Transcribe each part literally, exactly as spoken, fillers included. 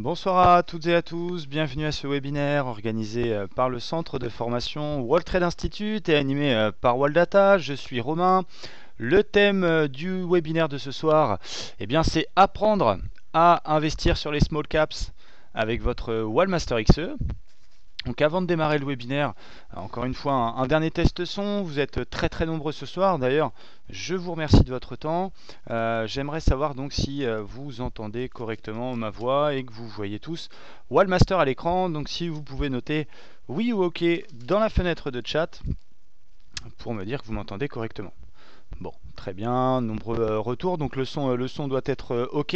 Bonsoir à toutes et à tous, bienvenue à ce webinaire organisé par le centre de formation Waltrade Institut et animé par Waldata. Je suis Romain. Le thème du webinaire de ce soir, eh bien, c'est apprendre à investir sur les small caps avec votre Walmaster X E. Donc avant de démarrer le webinaire, encore une fois un, un dernier test son. Vous êtes très très nombreux ce soir, d'ailleurs je vous remercie de votre temps. Euh, j'aimerais savoir donc si euh, vous entendez correctement ma voix et que vous voyez tous Walmaster à l'écran. Donc si vous pouvez noter oui ou ok dans la fenêtre de chat pour me dire que vous m'entendez correctement. Bon, très bien, nombreux euh, retours, donc le son, euh, le son doit être euh, ok.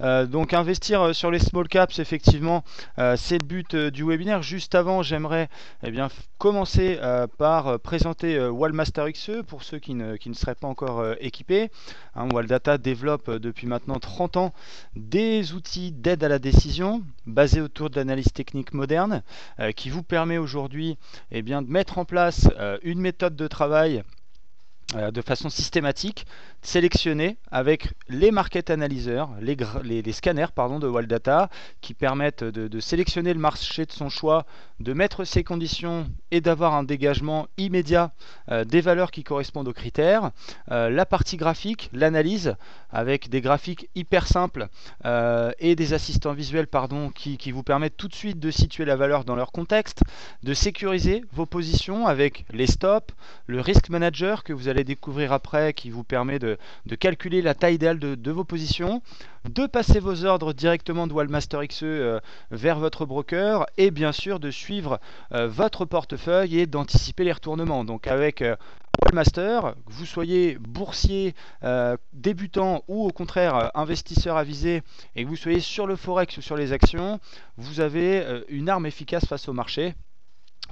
Euh, donc investir euh, sur les small caps, effectivement, euh, c'est le but euh, du webinaire. Juste avant, j'aimerais eh bien commencer euh, par euh, présenter euh, Walmaster X E pour ceux qui ne, qui ne seraient pas encore euh, équipés. Hein, Waldata développe euh, depuis maintenant trente ans des outils d'aide à la décision basés autour de l'analyse technique moderne euh, qui vous permet aujourd'hui eh bien, de mettre en place euh, une méthode de travail de façon systématique, sélectionnée avec les market analyzers, les, les, les scanners pardon, de Waldata qui permettent de, de sélectionner le marché de son choix, de mettre ses conditions et d'avoir un dégagement immédiat euh, des valeurs qui correspondent aux critères. Euh, la partie graphique, l'analyse avec des graphiques hyper simples euh, et des assistants visuels pardon, qui, qui vous permettent tout de suite de situer la valeur dans leur contexte, de sécuriser vos positions avec les stops, le Risk Manager que vous allez découvrir après qui vous permet de, de calculer la taille idéale de, de vos positions, de passer vos ordres directement de Walmaster X E euh, vers votre broker et bien sûr de suivre euh, votre portefeuille et d'anticiper les retournements. Donc avec euh, Walmaster, que vous soyez boursier, euh, débutant ou au contraire euh, investisseur avisé et que vous soyez sur le Forex ou sur les actions, vous avez euh, une arme efficace face au marché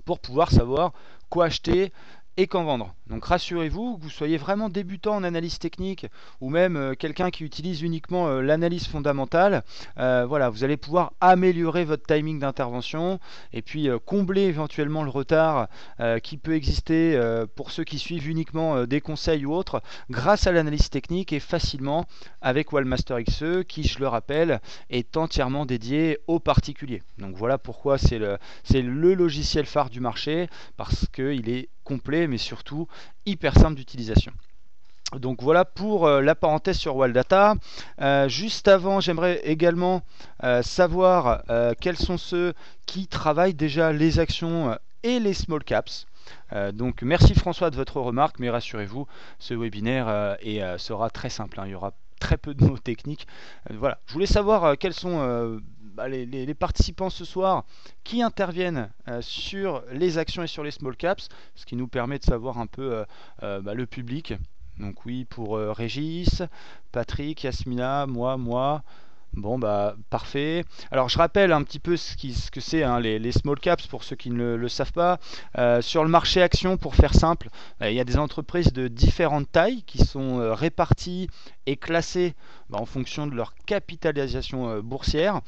pour pouvoir savoir quoi acheter et qu'en vendre. Donc rassurez-vous, que vous soyez vraiment débutant en analyse technique ou même euh, quelqu'un qui utilise uniquement euh, l'analyse fondamentale, euh, voilà, vous allez pouvoir améliorer votre timing d'intervention et puis euh, combler éventuellement le retard euh, qui peut exister euh, pour ceux qui suivent uniquement euh, des conseils ou autres grâce à l'analyse technique et facilement avec Walmaster X E qui, je le rappelle, est entièrement dédié aux particuliers. Donc voilà pourquoi c'est le, c'est le logiciel phare du marché, parce qu'il est complet mais surtout hyper simple d'utilisation. Donc voilà pour euh, la parenthèse sur Waldata. Euh, juste avant, j'aimerais également euh, savoir euh, quels sont ceux qui travaillent déjà les actions et les small caps. Euh, donc merci François de votre remarque, mais rassurez-vous, ce webinaire euh, et, euh, sera très simple, hein. Il y aura très peu de mots techniques. Euh, voilà, je voulais savoir euh, quels sont euh, bah, les, les, les participants ce soir qui interviennent euh, sur les actions et sur les small caps, ce qui nous permet de savoir un peu euh, euh, bah, le public. Donc oui, pour euh, Régis, Patrick, Yasmina, moi, moi. Bon bah parfait. Alors je rappelle un petit peu ce, qui, ce que c'est hein, les, les small caps pour ceux qui ne le, le savent pas. Euh, sur le marché action, pour faire simple, euh, il y a des entreprises de différentes tailles qui sont euh, réparties et classées bah, en fonction de leur capitalisation euh, boursière.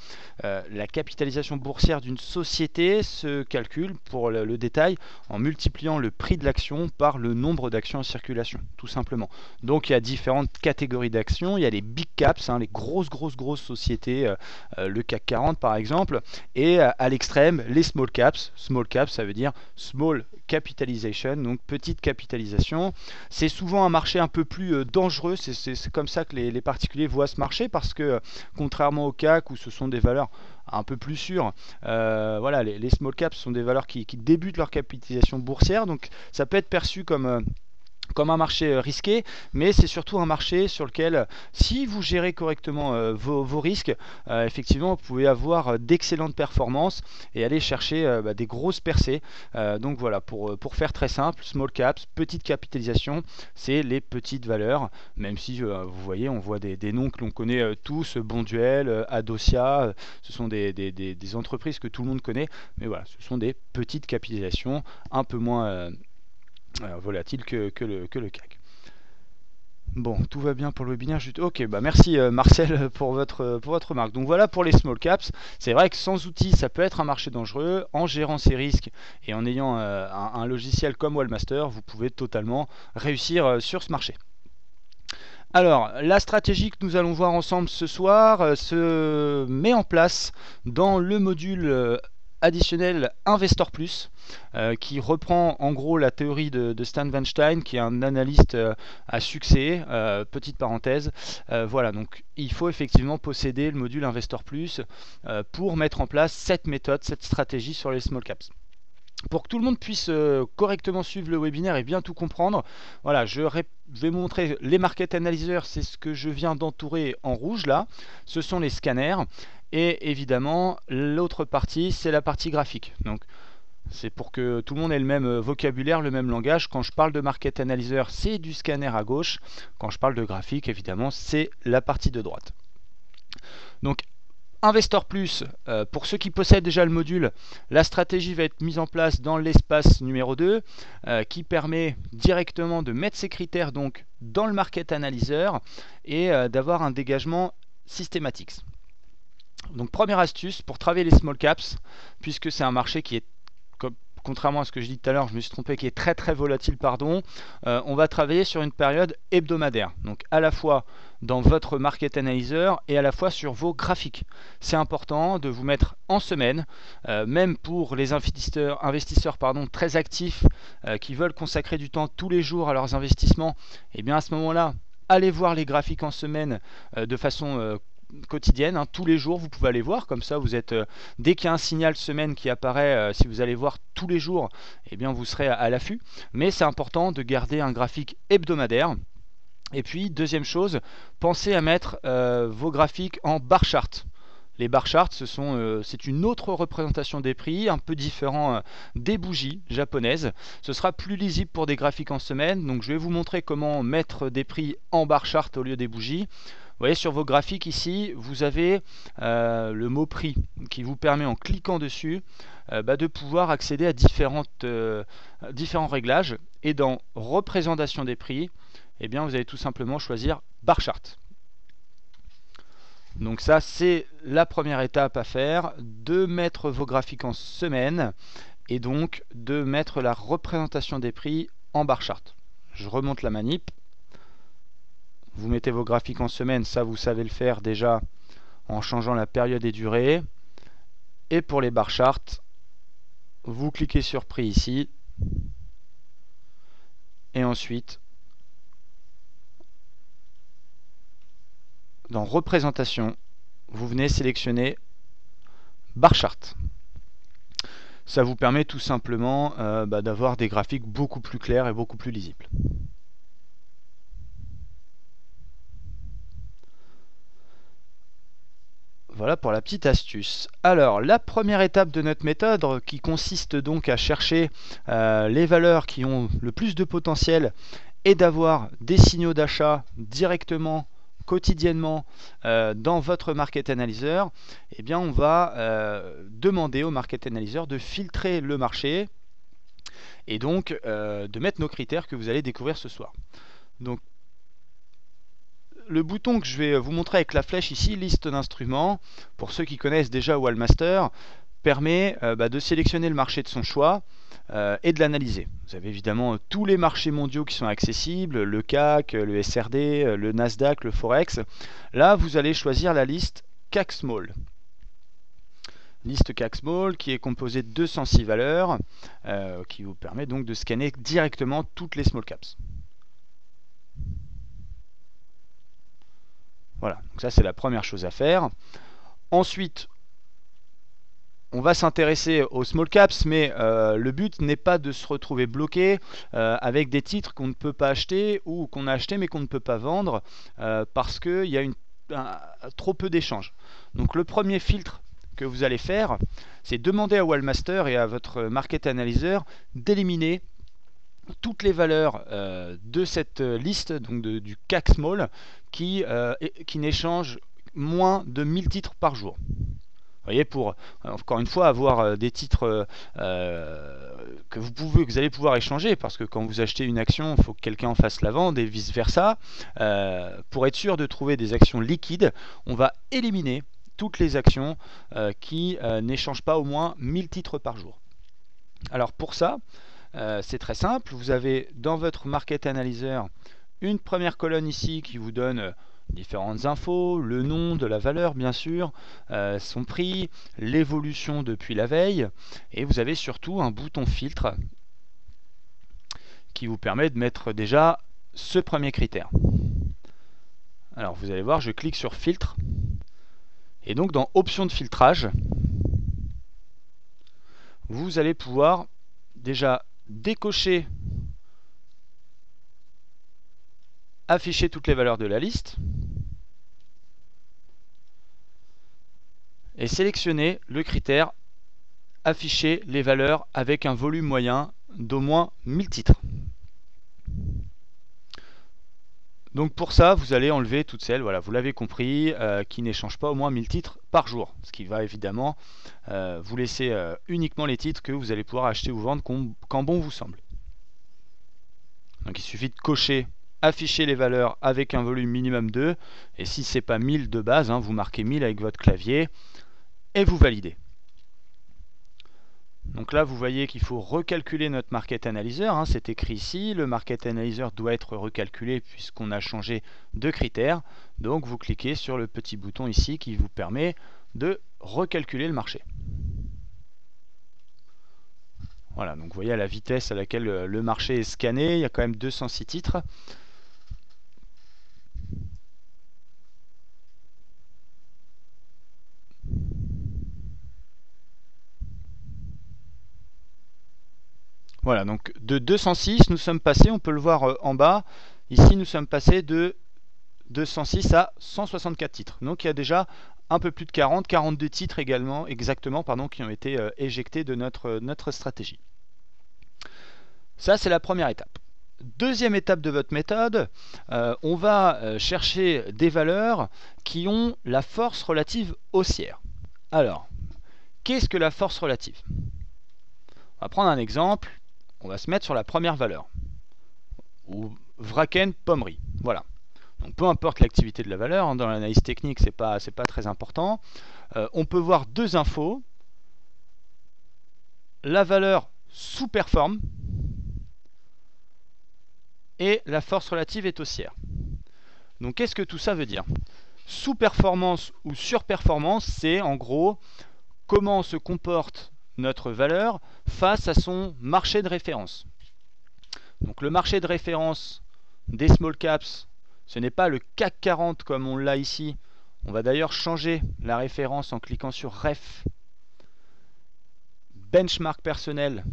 Euh, la capitalisation boursière d'une société se calcule pour le, le détail en multipliant le prix de l'action par le nombre d'actions en circulation, tout simplement. Donc il y a différentes catégories d'actions. Il y a les big caps, hein, les grosses grosses grosses sociétés. Société, euh, le CAC quarante par exemple, et euh, à l'extrême les small caps. Small caps, ça veut dire small capitalization, donc petite capitalisation. C'est souvent un marché un peu plus euh, dangereux, c'est comme ça que les, les particuliers voient ce marché, parce que euh, contrairement au CAC où ce sont des valeurs un peu plus sûres, euh, voilà, les, les small caps sont des valeurs qui, qui débutent leur capitalisation boursière, donc ça peut être perçu comme euh, comme un marché risqué, mais c'est surtout un marché sur lequel, si vous gérez correctement euh, vos, vos risques, euh, effectivement vous pouvez avoir d'excellentes performances et aller chercher euh, bah, des grosses percées. Euh, donc voilà, pour, pour faire très simple, small caps, petite capitalisation, c'est les petites valeurs, même si euh, vous voyez, on voit des, des noms que l'on connaît euh, tous, Bonduel, euh, Adocia, euh, ce sont des, des, des, des entreprises que tout le monde connaît, mais voilà, ce sont des petites capitalisations un peu moins euh, Alors, volatile que, que, le, que le CAC. Bon, tout va bien pour le webinaire. Je... Ok, bah merci euh, Marcel pour votre, pour votre remarque. Donc voilà pour les small caps. C'est vrai que sans outils, ça peut être un marché dangereux. En gérant ces risques et en ayant euh, un, un logiciel comme Walmaster, vous pouvez totalement réussir euh, sur ce marché. Alors, la stratégie que nous allons voir ensemble ce soir euh, se met en place dans le module euh, additionnel Investor Plus, euh, qui reprend en gros la théorie de, de Stan Weinstein, qui est un analyste euh, à succès, euh, petite parenthèse. Euh, voilà, donc il faut effectivement posséder le module Investor Plus euh, pour mettre en place cette méthode, cette stratégie sur les small caps. Pour que tout le monde puisse euh, correctement suivre le webinaire et bien tout comprendre, voilà, je répète. Je vais vous montrer les market analyzers, c'est ce que je viens d'entourer en rouge là, ce sont les scanners, et évidemment l'autre partie c'est la partie graphique. Donc c'est pour que tout le monde ait le même vocabulaire, le même langage. Quand je parle de market analyzer, c'est du scanner à gauche, quand je parle de graphique évidemment c'est la partie de droite. Donc Investor Plus, euh, pour ceux qui possèdent déjà le module, la stratégie va être mise en place dans l'espace numéro deux euh, qui permet directement de mettre ses critères donc dans le market analyzer et euh, d'avoir un dégagement systématique. Donc première astuce pour travailler les small caps, puisque c'est un marché qui est, comme, contrairement à ce que je dis tout à l'heure, je me suis trompé, qui est très très volatile, pardon, euh, on va travailler sur une période hebdomadaire, donc à la fois dans votre market analyzer et à la fois sur vos graphiques. C'est important de vous mettre en semaine, euh, même pour les investisseurs, investisseurs pardon, très actifs euh, qui veulent consacrer du temps tous les jours à leurs investissements. Et bien à ce moment-là, allez voir les graphiques en semaine euh, de façon euh, quotidienne, hein, tous les jours vous pouvez aller voir, comme ça vous êtes euh, dès qu'il y a un signal semaine qui apparaît, euh, si vous allez voir tous les jours, et bien vous serez à, à l'affût. Mais c'est important de garder un graphique hebdomadaire. Et puis deuxième chose, pensez à mettre euh, vos graphiques en bar chart. Les bar charts, ce sont, euh, c'est une autre représentation des prix, un peu différent euh, des bougies japonaises. Ce sera plus lisible pour des graphiques en semaine. Donc je vais vous montrer comment mettre des prix en bar chart au lieu des bougies. Vous voyez sur vos graphiques ici, vous avez euh, le mot prix qui vous permet en cliquant dessus euh, bah, de pouvoir accéder à différentes, euh, différents réglages. Et dans représentation des prix, eh bien vous allez tout simplement choisir bar chart. Donc ça c'est la première étape à faire, de mettre vos graphiques en semaine et donc de mettre la représentation des prix en bar chart. Je remonte la manip, vous mettez vos graphiques en semaine, ça vous savez le faire déjà en changeant la période et durée, et pour les bar charts vous cliquez sur prix ici et ensuite dans représentation, vous venez sélectionner bar chart. Ça vous permet tout simplement euh, bah, d'avoir des graphiques beaucoup plus clairs et beaucoup plus lisibles. Voilà pour la petite astuce. Alors, la première étape de notre méthode, qui consiste donc à chercher euh, les valeurs qui ont le plus de potentiel et d'avoir des signaux d'achat directement quotidiennement euh, dans votre market analyzer, eh bien on va euh, demander au market analyzer de filtrer le marché et donc euh, de mettre nos critères que vous allez découvrir ce soir. Donc le bouton que je vais vous montrer avec la flèche ici, liste d'instruments, pour ceux qui connaissent déjà Walmaster, permet euh, bah, de sélectionner le marché de son choix euh, et de l'analyser. Vous avez évidemment euh, tous les marchés mondiaux qui sont accessibles, le C A C, le S R D, le Nasdaq, le Forex. Là, vous allez choisir la liste C A C Small. Liste C A C Small qui est composée de deux cent six valeurs, euh, qui vous permet donc de scanner directement toutes les small caps. Voilà, donc ça c'est la première chose à faire. Ensuite, on va s'intéresser aux small caps, mais euh, le but n'est pas de se retrouver bloqué euh, avec des titres qu'on ne peut pas acheter ou qu'on a acheté mais qu'on ne peut pas vendre euh, parce qu'il y a une, un, trop peu d'échanges. Donc le premier filtre que vous allez faire, c'est demander à Walmaster et à votre market analyzer d'éliminer toutes les valeurs euh, de cette liste, donc de, du C A C Small, qui, euh, qui n'échangent moins de mille titres par jour. Vous voyez, pour encore une fois avoir des titres euh, que, vous pouvez, que vous allez pouvoir échanger, parce que quand vous achetez une action, il faut que quelqu'un en fasse la vente et vice versa. Euh, pour être sûr de trouver des actions liquides, on va éliminer toutes les actions euh, qui euh, n'échangent pas au moins mille titres par jour. Alors pour ça, euh, c'est très simple, vous avez dans votre market analyzer une première colonne ici qui vous donne différentes infos, le nom de la valeur bien sûr, euh, son prix, l'évolution depuis la veille, et vous avez surtout un bouton filtre qui vous permet de mettre déjà ce premier critère. Alors vous allez voir, je clique sur filtre, et donc dans options de filtrage, vous allez pouvoir déjà décocher afficher toutes les valeurs de la liste et sélectionner le critère afficher les valeurs avec un volume moyen d'au moins mille titres. Donc pour ça, vous allez enlever toutes celles, voilà, vous l'avez compris, euh, qui n'échangent pas au moins mille titres par jour, ce qui va évidemment euh, vous laisser euh, uniquement les titres que vous allez pouvoir acheter ou vendre quand bon vous semble. Donc il suffit de cocher afficher les valeurs avec un volume minimum de, et si c'est pas mille de base, hein, vous marquez mille avec votre clavier et vous validez. Donc là vous voyez qu'il faut recalculer notre market analyzer, hein, c'est écrit ici, le market analyzer doit être recalculé puisqu'on a changé de critères, donc vous cliquez sur le petit bouton ici qui vous permet de recalculer le marché. Voilà, donc vous voyez à la vitesse à laquelle le marché est scanné, il y a quand même deux cent six titres. Voilà, donc de deux cent six, nous sommes passés, on peut le voir en bas, ici nous sommes passés de deux cent six à cent soixante-quatre titres. Donc il y a déjà un peu plus de quarante, quarante-deux titres également, exactement, pardon, qui ont été euh, éjectés de notre, euh, notre stratégie. Ça, c'est la première étape. Deuxième étape de votre méthode, euh, on va euh, chercher des valeurs qui ont la force relative haussière. Alors, qu'est-ce que la force relative ? On va prendre un exemple. On va se mettre sur la première valeur, ou Vranken-Pommery. Voilà. Donc peu importe l'activité de la valeur, hein, dans l'analyse technique, c'est pas, c'est pas très important. Euh, on peut voir deux infos. La valeur sous-performe et la force relative est haussière. Donc qu'est-ce que tout ça veut dire? Sous-performance ou surperformance, c'est en gros comment se comporte notre valeur face à son marché de référence. Donc le marché de référence des small caps, ce n'est pas le CAC quarante comme on l'a ici. On va d'ailleurs changer la référence en cliquant sur Ref, Benchmark personnel,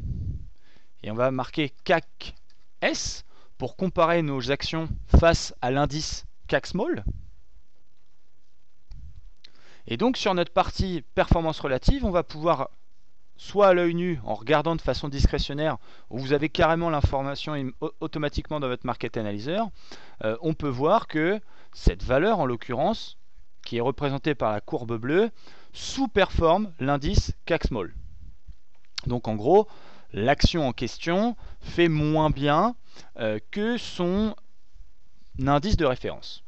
et on va marquer C A C S pour comparer nos actions face à l'indice C A C Small. Et donc sur notre partie performance relative, on va pouvoir, soit à l'œil nu en regardant de façon discrétionnaire, où vous avez carrément l'information automatiquement dans votre market analyzer, euh, on peut voir que cette valeur en l'occurrence, qui est représentée par la courbe bleue, sous-performe l'indice C A C Small. Donc en gros, l'action en question fait moins bien euh, que son indice de référence.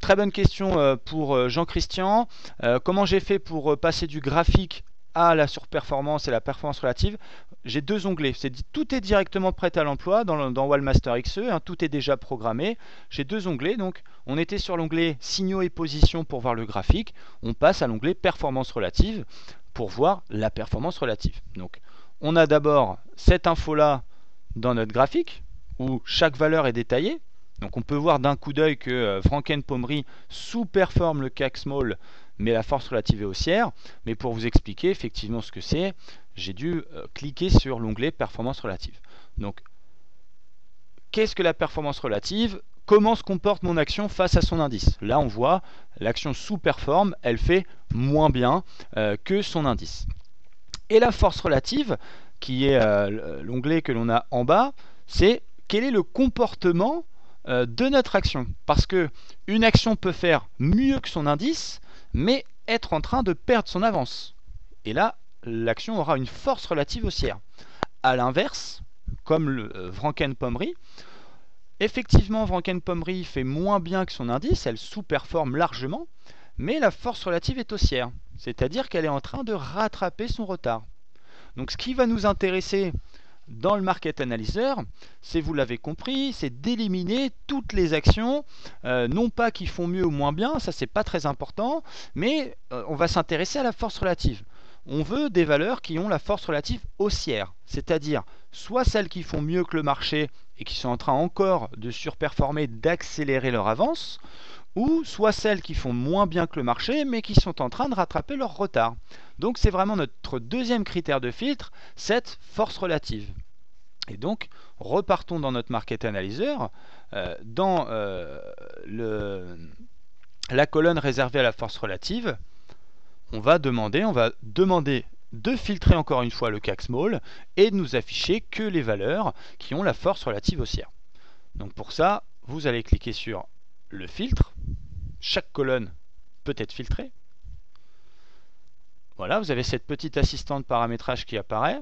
Très bonne question euh, pour Jean-Christian. Euh, comment j'ai fait pour passer du graphique à la surperformance et la performance relative? J'ai deux onglets, c'est tout est directement prêt à l'emploi dans, le, dans Wallmaster X E, hein, tout est déjà programmé. J'ai deux onglets, donc on était sur l'onglet signaux et positions pour voir le graphique, on passe à l'onglet performance relative pour voir la performance relative. Donc on a d'abord cette info là dans notre graphique où chaque valeur est détaillée, donc on peut voir d'un coup d'œil que euh, Vranken-Pommery sous-performe le C A C Small, mais la force relative est haussière. Mais pour vous expliquer effectivement ce que c'est, j'ai dû euh, cliquer sur l'onglet performance relative. Donc, qu'est-ce que la performance relative? Comment se comporte mon action face à son indice? Là, on voit l'action sous-performe, elle fait moins bien euh, que son indice. Et la force relative, qui est euh, l'onglet que l'on a en bas, c'est quel est le comportement euh, de notre action? Parce que une action peut faire mieux que son indice, mais être en train de perdre son avance. Et là, l'action aura une force relative haussière. A l'inverse, comme le euh, Vranken-Pommery, effectivement, Vranken-Pommery fait moins bien que son indice, elle sous-performe largement, mais la force relative est haussière, c'est-à-dire qu'elle est en train de rattraper son retard. Donc ce qui va nous intéresser dans le Market Analyzer, c'est, vous l'avez compris, c'est d'éliminer toutes les actions, euh, non pas qui font mieux ou moins bien, ça c'est pas très important, mais euh, on va s'intéresser à la force relative. On veut des valeurs qui ont la force relative haussière, c'est-à-dire soit celles qui font mieux que le marché et qui sont en train encore de surperformer, d'accélérer leur avance, ou soit celles qui font moins bien que le marché mais qui sont en train de rattraper leur retard. Donc c'est vraiment notre deuxième critère de filtre, cette force relative. Et donc repartons dans notre Market Analyzer, euh, dans euh, le, la colonne réservée à la force relative, on va demander, on va demander de filtrer encore une fois le C A C Small et de nous afficher que les valeurs qui ont la force relative haussière. Donc pour ça, vous allez cliquer sur le filtre, chaque colonne peut être filtrée. Voilà, vous avez cette petite assistante paramétrage qui apparaît.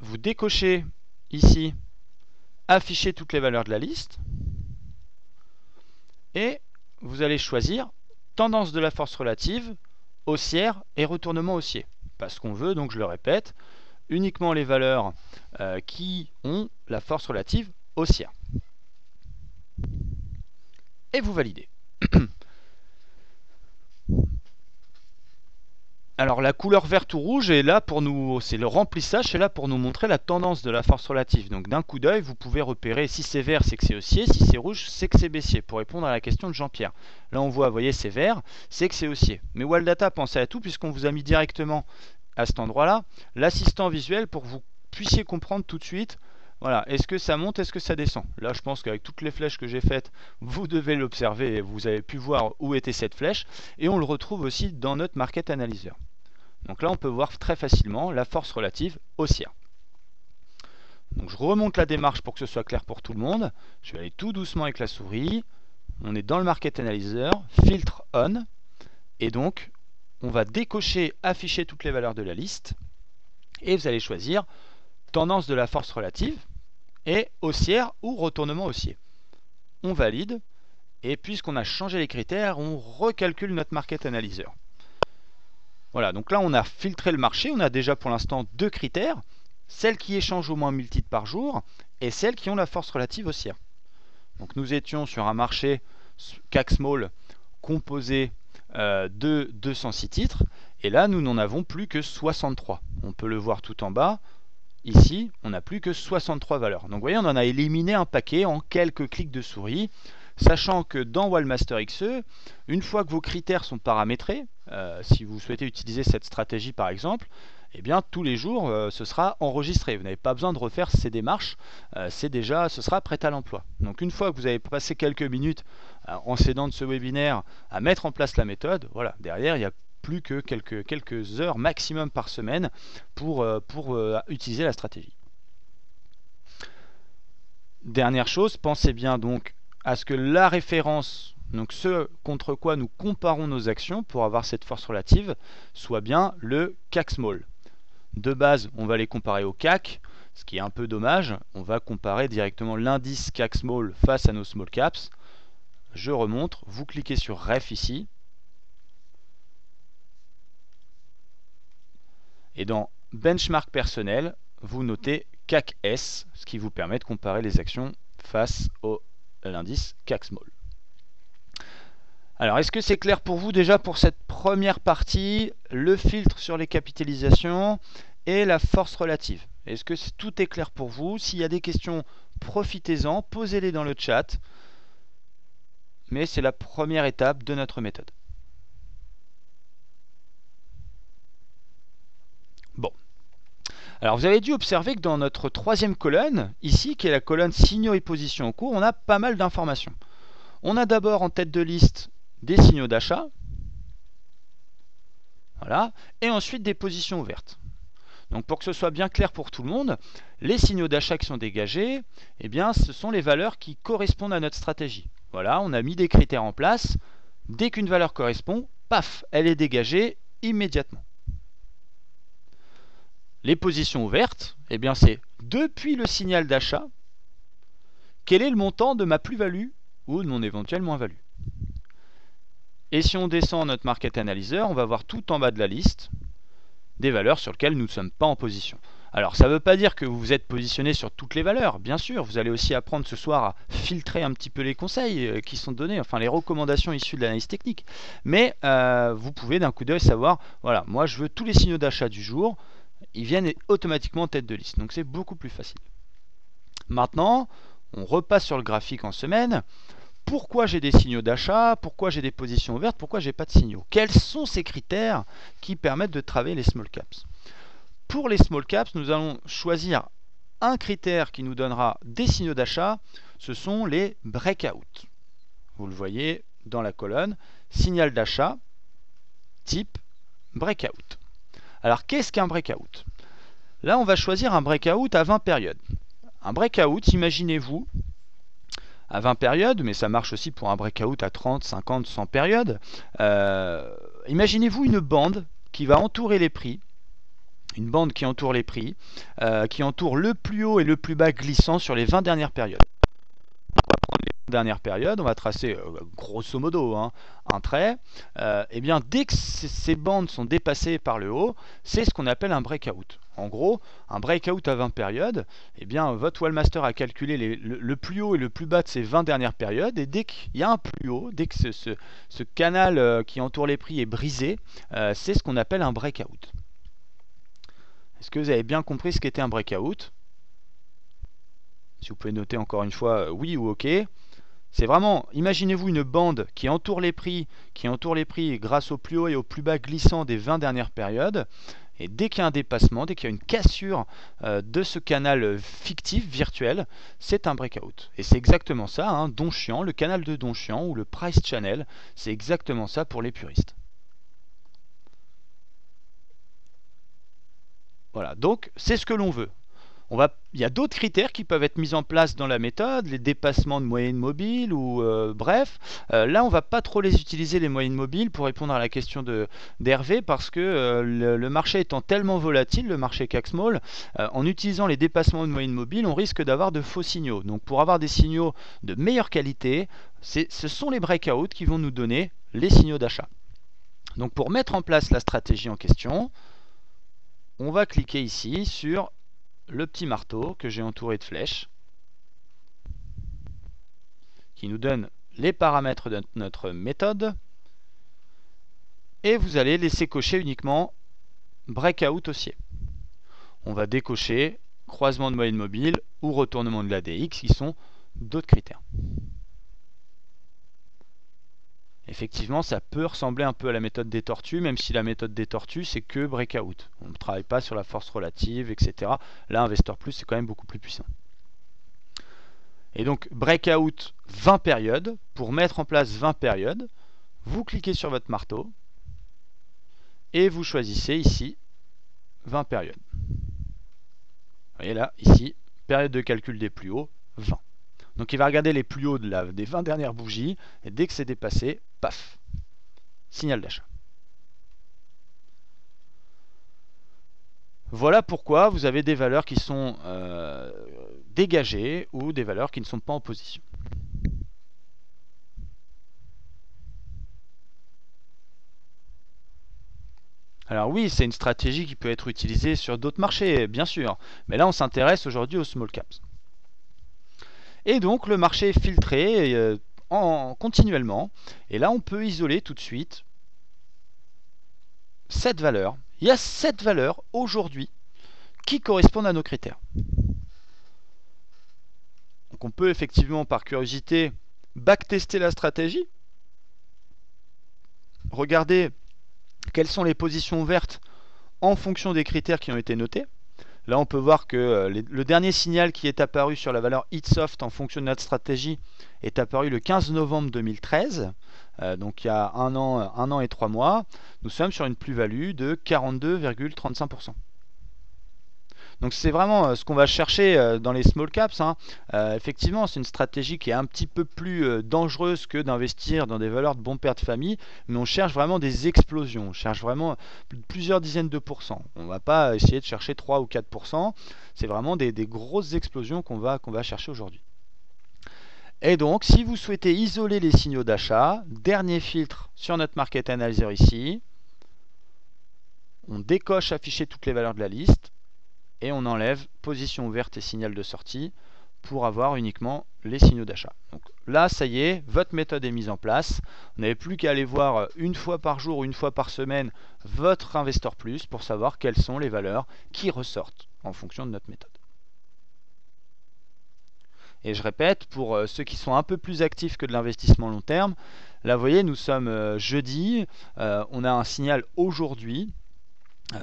Vous décochez ici, afficher toutes les valeurs de la liste. Et vous allez choisir tendance de la force relative, haussière et retournement haussier. Parce qu'on veut, donc je le répète, uniquement les valeurs euh, qui ont la force relative haussière. Et vous validez. Alors la couleur verte ou rouge est là pour nous, c'est le remplissage, c'est là pour nous montrer la tendance de la force relative. Donc d'un coup d'œil, vous pouvez repérer si c'est vert, c'est que c'est haussier, si c'est rouge, c'est que c'est baissier, pour répondre à la question de Jean-Pierre. Là on voit, vous voyez, c'est vert, c'est que c'est haussier. Mais Waldata, pensez à tout puisqu'on vous a mis directement à cet endroit-là l'assistant visuel pour que vous puissiez comprendre tout de suite. Voilà, est-ce que ça monte, est-ce que ça descend? Là, je pense qu'avec toutes les flèches que j'ai faites, vous devez l'observer et vous avez pu voir où était cette flèche. Et on le retrouve aussi dans notre Market Analyzer. Donc là, on peut voir très facilement la force relative haussière. Donc je remonte la démarche pour que ce soit clair pour tout le monde. Je vais aller tout doucement avec la souris. On est dans le Market Analyzer, filtre on. Et donc, on va décocher, afficher toutes les valeurs de la liste. Et vous allez choisir tendance de la force relative et haussière ou retournement haussier. On valide et puisqu'on a changé les critères, on recalcule notre Market Analyzer. Voilà, donc là on a filtré le marché, on a déjà pour l'instant deux critères, celles qui échangent au moins mille titres par jour et celles qui ont la force relative haussière. Donc nous étions sur un marché C A C Small composé euh, de deux cent six titres et là nous n'en avons plus que soixante-trois. On peut le voir tout en bas. Ici, on n'a plus que soixante-trois valeurs. Donc vous voyez, on en a éliminé un paquet en quelques clics de souris, sachant que dans Walmaster X E, une fois que vos critères sont paramétrés, euh, si vous souhaitez utiliser cette stratégie par exemple, eh bien tous les jours, euh, ce sera enregistré. Vous n'avez pas besoin de refaire ces démarches, euh, c'est déjà, ce sera prêt à l'emploi. Donc une fois que vous avez passé quelques minutes euh, en s'aidant de ce webinaire à mettre en place la méthode, voilà, derrière il y a plus que quelques, quelques heures maximum par semaine pour, euh, pour euh, utiliser la stratégie. Dernière chose, pensez bien donc à ce que la référence, donc ce contre quoi nous comparons nos actions pour avoir cette force relative, soit bien le C A C Small. De base, on va les comparer au C A C, ce qui est un peu dommage. On va comparer directement l'indice C A C Small face à nos Small Caps. Je remonte, vous cliquez sur Ref ici. Et dans Benchmark personnel, vous notez C A C S, ce qui vous permet de comparer les actions face au, à l'indice C A C Small. Alors, est-ce que c'est clair pour vous déjà pour cette première partie, le filtre sur les capitalisations et la force relative? Est-ce que est, tout est clair pour vous? S'il y a des questions, profitez-en, posez-les dans le chat. Mais c'est la première étape de notre méthode. Alors vous avez dû observer que dans notre troisième colonne, ici qui est la colonne signaux et positions en cours, on a pas mal d'informations. On a d'abord en tête de liste des signaux d'achat, voilà, et ensuite des positions ouvertes. Donc pour que ce soit bien clair pour tout le monde, les signaux d'achat qui sont dégagés, eh bien ce sont les valeurs qui correspondent à notre stratégie. Voilà, on a mis des critères en place, dès qu'une valeur correspond, paf, elle est dégagée immédiatement. Les positions ouvertes, eh bien c'est depuis le signal d'achat, quel est le montant de ma plus-value ou de mon éventuelle moins-value. Et si on descend notre Market Analyzer, on va voir tout en bas de la liste des valeurs sur lesquelles nous ne sommes pas en position. Alors ça ne veut pas dire que vous vous êtes positionné sur toutes les valeurs, bien sûr, vous allez aussi apprendre ce soir à filtrer un petit peu les conseils qui sont donnés, enfin les recommandations issues de l'analyse technique, mais euh, vous pouvez d'un coup d'œil savoir, voilà, moi je veux tous les signaux d'achat du jour, ils viennent automatiquement en tête de liste, donc c'est beaucoup plus facile. Maintenant, on repasse sur le graphique en semaine. Pourquoi j'ai des signaux d'achat? Pourquoi j'ai des positions ouvertes? Pourquoi j'ai pas de signaux? Quels sont ces critères qui permettent de travailler les small caps? Pour les small caps, nous allons choisir un critère qui nous donnera des signaux d'achat, ce sont les breakouts. Vous le voyez dans la colonne, signal d'achat, type breakout. Alors qu'est-ce qu'un breakout? Là on va choisir un breakout à vingt périodes. Un breakout, imaginez-vous, à vingt périodes, mais ça marche aussi pour un breakout à trente, cinquante, cent périodes, euh, imaginez-vous une bande qui va entourer les prix, une bande qui entoure les prix, euh, qui entoure le plus haut et le plus bas glissant sur les vingt dernières périodes. On va prendre les vingt dernières périodes, on va tracer euh, grosso modo hein, un trait. Euh, et bien dès que ces bandes sont dépassées par le haut, c'est ce qu'on appelle un breakout. En gros, un breakout à vingt périodes, et bien votre Wallmaster a calculé les, le, le plus haut et le plus bas de ces vingt dernières périodes, et dès qu'il y a un plus haut, dès que ce, ce, ce canal euh, qui entoure les prix est brisé, euh, c'est ce qu'on appelle un breakout. Est-ce que vous avez bien compris ce qu'était un breakout? Si vous pouvez noter encore une fois oui ou ok. C'est vraiment, imaginez-vous une bande qui entoure les prix, qui entoure les prix grâce au plus haut et au plus bas glissant des vingt dernières périodes. Et dès qu'il y a un dépassement, dès qu'il y a une cassure euh, de ce canal fictif, virtuel, c'est un breakout. Et c'est exactement ça, hein, Donchian, le canal de Donchian ou le Price Channel, c'est exactement ça pour les puristes. Voilà, donc c'est ce que l'on veut. On va... Il y a d'autres critères qui peuvent être mis en place dans la méthode, les dépassements de moyennes mobiles ou euh, bref. Euh, là, on ne va pas trop les utiliser, les moyennes mobiles, pour répondre à la question d'Hervé, parce que euh, le, le marché étant tellement volatile, le marché C A C Small, euh, en utilisant les dépassements de moyennes mobiles, on risque d'avoir de faux signaux. Donc pour avoir des signaux de meilleure qualité, ce sont les breakouts qui vont nous donner les signaux d'achat. Donc pour mettre en place la stratégie en question, on va cliquer ici sur le petit marteau que j'ai entouré de flèches qui nous donne les paramètres de notre méthode et vous allez laisser cocher uniquement breakout haussier. On va décocher croisement de moyenne mobile ou retournement de l'A D X qui sont d'autres critères. Effectivement, ça peut ressembler un peu à la méthode des tortues, même si la méthode des tortues, c'est que breakout. On ne travaille pas sur la force relative, et cetera. Là, Investor Plus, c'est quand même beaucoup plus puissant. Et donc, breakout vingt périodes. Pour mettre en place vingt périodes, vous cliquez sur votre marteau et vous choisissez ici vingt périodes. Vous voyez là, ici, période de calcul des plus hauts, vingt. Donc il va regarder les plus hauts de la, des vingt dernières bougies et dès que c'est dépassé, paf, signal d'achat. Voilà pourquoi vous avez des valeurs qui sont euh, dégagées ou des valeurs qui ne sont pas en position. Alors oui, c'est une stratégie qui peut être utilisée sur d'autres marchés, bien sûr. Mais là, on s'intéresse aujourd'hui aux small caps. Et donc le marché est filtré euh, en, continuellement. Et là on peut isoler tout de suite cette valeur. Il y a sept valeurs aujourd'hui qui correspondent à nos critères. Donc on peut effectivement par curiosité backtester la stratégie. Regardez quelles sont les positions ouvertes en fonction des critères qui ont été notés. Là, on peut voir que le dernier signal qui est apparu sur la valeur Itsoft en fonction de notre stratégie est apparu le quinze novembre deux mille treize, euh, donc il y a un an, un an et trois mois. Nous sommes sur une plus-value de quarante-deux virgule trente-cinq pour cent. Donc c'est vraiment ce qu'on va chercher dans les small caps, hein. Euh, effectivement, c'est une stratégie qui est un petit peu plus dangereuse que d'investir dans des valeurs de bon père de famille, mais on cherche vraiment des explosions, on cherche vraiment plusieurs dizaines de pourcents. On ne va pas essayer de chercher trois ou quatre pour cent, c'est vraiment des, des grosses explosions qu'on va, qu'on va chercher aujourd'hui. Et donc, si vous souhaitez isoler les signaux d'achat, dernier filtre sur notre Market Analyzer ici, On décoche afficher toutes les valeurs de la liste et on enlève position ouverte et signal de sortie pour avoir uniquement les signaux d'achat. Donc là, ça y est, votre méthode est mise en place. Vous n'avez plus qu'à aller voir une fois par jour, une fois par semaine, votre Investor Plus pour savoir quelles sont les valeurs qui ressortent en fonction de notre méthode. Et je répète, pour ceux qui sont un peu plus actifs que de l'investissement long terme, là vous voyez, nous sommes jeudi, euh, on a un signal aujourd'hui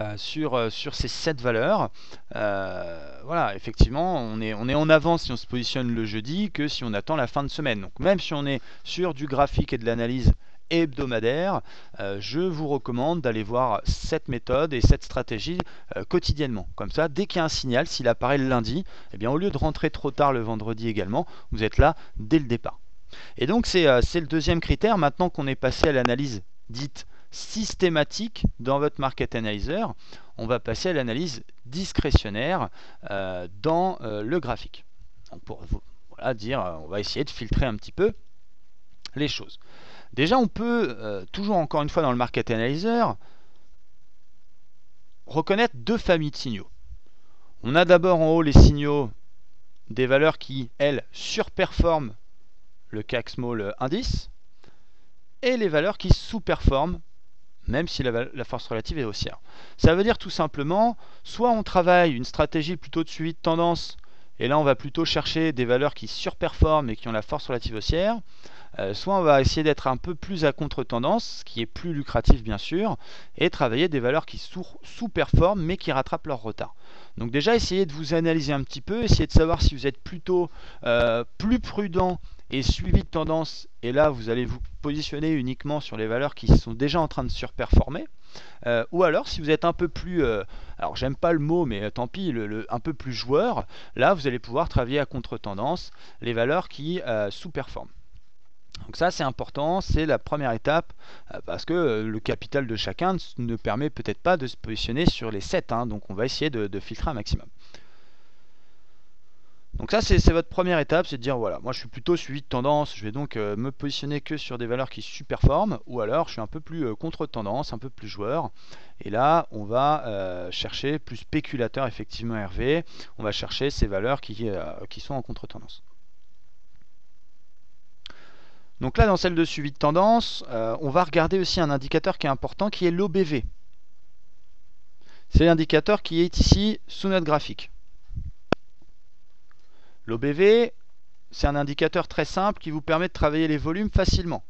euh, sur, sur ces sept valeurs. Euh, voilà, effectivement, on est, on est en avance si on se positionne le jeudi que si on attend la fin de semaine. Donc même si on est sur du graphique et de l'analyse hebdomadaire, euh, je vous recommande d'aller voir cette méthode et cette stratégie euh, quotidiennement. Comme ça, dès qu'il y a un signal, s'il apparaît le lundi, eh bien, au lieu de rentrer trop tard le vendredi également, vous êtes là dès le départ. Et donc c'est euh, le deuxième critère. Maintenant qu'on est passé à l'analyse dite systématique dans votre Market Analyzer, on va passer à l'analyse discrétionnaire euh, dans euh, le graphique. Donc pour voilà, dire, on va essayer de filtrer un petit peu les choses. Déjà, on peut, euh, toujours encore une fois dans le Market Analyzer, reconnaître deux familles de signaux. On a d'abord en haut les signaux des valeurs qui, elles, surperforment le C A C Small indice, et les valeurs qui sous-performent, même si la, la force relative est haussière. Ça veut dire tout simplement, soit on travaille une stratégie plutôt de suivi de tendance, et là on va plutôt chercher des valeurs qui surperforment et qui ont la force relative haussière, euh, soit on va essayer d'être un peu plus à contre-tendance, ce qui est plus lucratif bien sûr, et travailler des valeurs qui sous-performent mais qui rattrapent leur retard. Donc déjà, essayez de vous analyser un petit peu, essayez de savoir si vous êtes plutôt euh, plus prudent et suivi de tendance, et là vous allez vous positionner uniquement sur les valeurs qui sont déjà en train de surperformer, euh, ou alors si vous êtes un peu plus, euh, alors j'aime pas le mot mais euh, tant pis, le, le, un peu plus joueur, là vous allez pouvoir travailler à contre-tendance les valeurs qui euh, sous-performent. Donc ça c'est important, c'est la première étape, euh, parce que euh, le capital de chacun ne permet peut-être pas de se positionner sur les sept, hein, donc on va essayer de, de filtrer un maximum. Donc ça c'est votre première étape, c'est de dire voilà, moi je suis plutôt suivi de tendance, je vais donc euh, me positionner que sur des valeurs qui superforment, ou alors je suis un peu plus euh, contre tendance, un peu plus joueur, et là on va euh, chercher plus spéculateur effectivement Hervé, on va chercher ces valeurs qui, euh, qui sont en contre tendance. Donc là dans celle de suivi de tendance, euh, on va regarder aussi un indicateur qui est important qui est l'O B V. C'est l'indicateur qui est ici sous notre graphique. L'O B V, c'est un indicateur très simple qui vous permet de travailler les volumes facilement.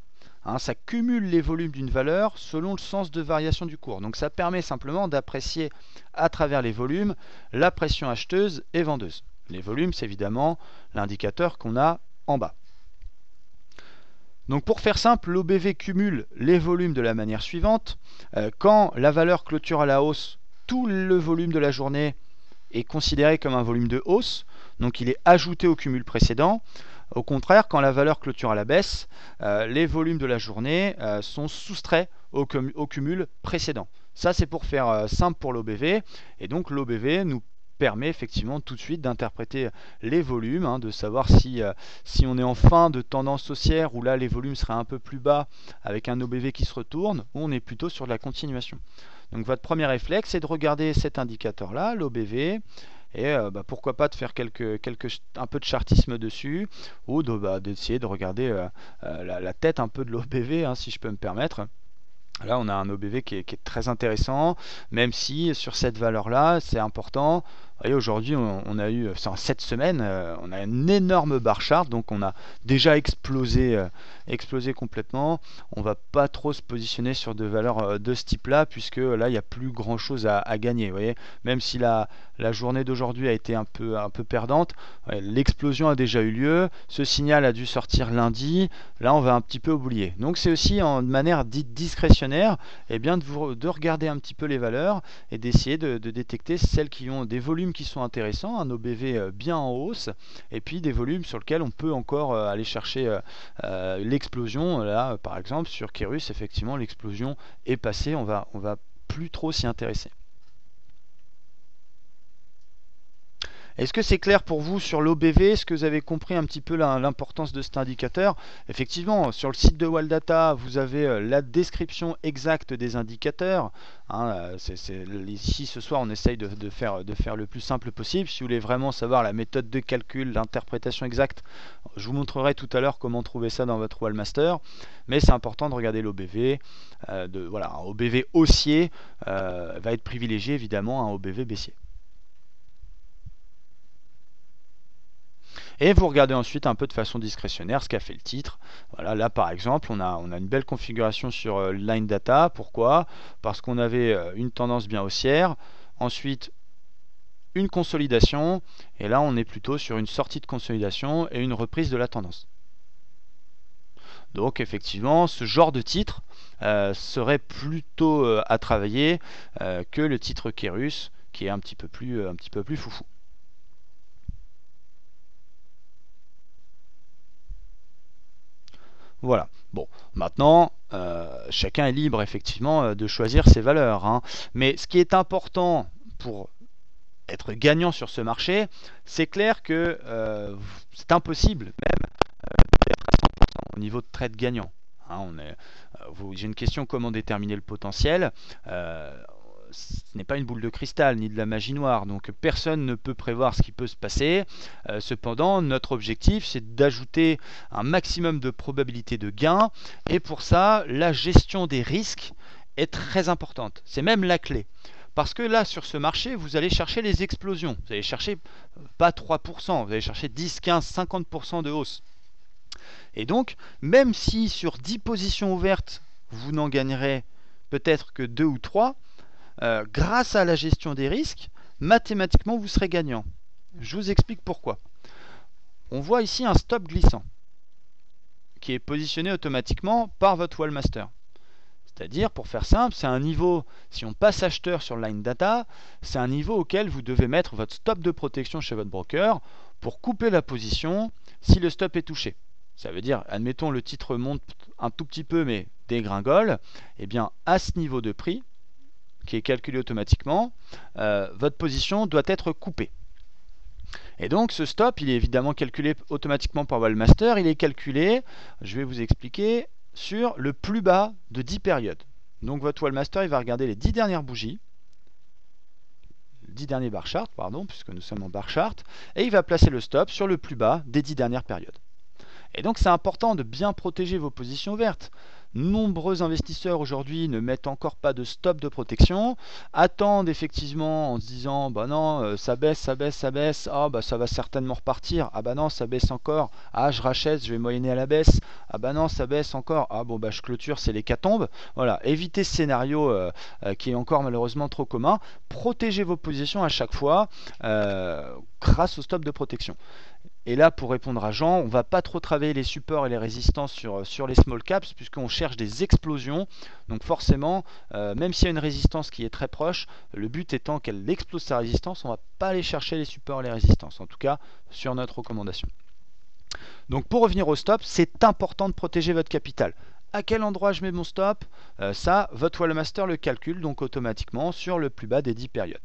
Hein, ça cumule les volumes d'une valeur selon le sens de variation du cours. Donc ça permet simplement d'apprécier à travers les volumes la pression acheteuse et vendeuse. Les volumes, c'est évidemment l'indicateur qu'on a en bas. Donc pour faire simple, l'O B V cumule les volumes de la manière suivante. Euh, quand la valeur clôture à la hausse, tout le volume de la journée est considéré comme un volume de hausse. Donc il est ajouté au cumul précédent. Au contraire, quand la valeur clôture à la baisse, euh, les volumes de la journée euh, sont soustraits au, au cumul précédent. Ça c'est pour faire euh, simple pour l'O B V. Et donc l'O B V nous permet effectivement tout de suite d'interpréter les volumes, hein, de savoir si, euh, si on est en fin de tendance haussière, où là les volumes seraient un peu plus bas avec un O B V qui se retourne, ou on est plutôt sur de la continuation. Donc votre premier réflexe c'est de regarder cet indicateur là, l'O B V, et euh, bah, pourquoi pas de faire quelques, quelques, un peu de chartisme dessus, ou de, bah, d'essayer de regarder euh, euh, la, la tête un peu de l'O B V, hein, si je peux me permettre. Là on a un O B V qui est, qui est très intéressant, même si sur cette valeur là c'est important. Vous voyez, aujourd'hui on, on a eu, en cette semaine, euh, on a une énorme bar chart, donc on a déjà explosé, euh, explosé complètement. On va pas trop se positionner sur de valeurs euh, de ce type là, puisque là il n'y a plus grand chose à, à gagner. Vous voyez, même si la, la journée d'aujourd'hui a été un peu, un peu perdante, l'explosion a déjà eu lieu, ce signal a dû sortir lundi, là on va un petit peu oublier. Donc c'est aussi en manière dite discrétionnaire, et bien de, vous, de regarder un petit peu les valeurs et d'essayer de, de détecter celles qui ont des volumes qui sont intéressants, un O B V bien en hausse, et puis des volumes sur lesquels on peut encore aller chercher euh, l'explosion. Là par exemple sur Kérus, effectivement l'explosion est passée, on va, on va plus trop s'y intéresser. Est-ce que c'est clair pour vous sur l'O B V? Est-ce que vous avez compris un petit peu l'importance de cet indicateur? Effectivement, sur le site de Waldata, vous avez la description exacte des indicateurs. Hein, c'est, c'est, ici, ce soir, on essaye de, de, faire, de faire le plus simple possible. Si vous voulez vraiment savoir la méthode de calcul, l'interprétation exacte, je vous montrerai tout à l'heure comment trouver ça dans votre Wallmaster. Mais c'est important de regarder l'O B V. Euh, voilà, un O B V haussier euh, va être privilégié évidemment à un O B V baissier. Et vous regardez ensuite un peu de façon discrétionnaire ce qu'a fait le titre. Voilà, là par exemple, on a, on a une belle configuration sur euh, Line Data. Pourquoi? Parce qu'on avait euh, une tendance bien haussière, ensuite une consolidation, et là on est plutôt sur une sortie de consolidation et une reprise de la tendance. Donc effectivement, ce genre de titre euh, serait plutôt euh, à travailler euh, que le titre Kérus, qui est un petit peu plus, euh, un petit peu plus foufou. Voilà. Bon, maintenant, euh, chacun est libre effectivement euh, de choisir ses valeurs. Hein. Mais ce qui est important pour être gagnant sur ce marché, c'est clair que euh, c'est impossible même euh, d'être à cent pour cent au niveau de trade gagnant. Hein, on est, euh, j'ai une question, comment déterminer le potentiel? euh, Ce n'est pas une boule de cristal ni de la magie noire, donc personne ne peut prévoir ce qui peut se passer. Euh, cependant, notre objectif, c'est d'ajouter un maximum de probabilité de gain. Et pour ça, la gestion des risques est très importante. C'est même la clé. Parce que là, sur ce marché, vous allez chercher les explosions. Vous allez chercher pas trois pour cent, vous allez chercher dix, quinze, cinquante pour cent de hausse. Et donc, même si sur dix positions ouvertes, vous n'en gagnerez peut-être que deux ou trois, Euh, grâce à la gestion des risques, mathématiquement vous serez gagnant. Je vous explique pourquoi. On voit ici un stop glissant qui est positionné automatiquement par votre Wallmaster. C'est-à-dire, pour faire simple, c'est un niveau, si on passe acheteur sur Line Data, c'est un niveau auquel vous devez mettre votre stop de protection chez votre broker pour couper la position si le stop est touché. Ça veut dire, admettons le titre monte un tout petit peu mais dégringole, et bien à ce niveau de prix qui est calculé automatiquement, euh, votre position doit être coupée. Et donc ce stop, il est évidemment calculé automatiquement par Wallmaster, il est calculé, je vais vous expliquer, sur le plus bas de dix périodes. Donc votre Wallmaster, il va regarder les dix dernières bougies, dix derniers bar chart, pardon, puisque nous sommes en bar chart, et il va placer le stop sur le plus bas des dix dernières périodes. Et donc c'est important de bien protéger vos positions vertes. Nombreux investisseurs aujourd'hui ne mettent encore pas de stop de protection, attendent effectivement en se disant bah non, ça baisse, ça baisse, ça baisse, ah bah ça va certainement repartir, ah bah non, ça baisse encore, ah je rachète, je vais moyenner à la baisse, ah bah non, ça baisse encore, ah bon bah je clôture, c'est l'hécatombe. Voilà, évitez ce scénario euh, euh, qui est encore malheureusement trop commun, protégez vos positions à chaque fois euh, grâce au stop de protection. Et là, pour répondre à Jean, on ne va pas trop travailler les supports et les résistances sur, sur les small caps, puisqu'on cherche des explosions. Donc forcément, euh, même s'il y a une résistance qui est très proche, le but étant qu'elle explose sa résistance, on ne va pas aller chercher les supports et les résistances, en tout cas sur notre recommandation. Donc pour revenir au stop, c'est important de protéger votre capital. À quel endroit je mets mon stop? euh, Ça, votre Wallmaster le calcule donc automatiquement sur le plus bas des dix périodes.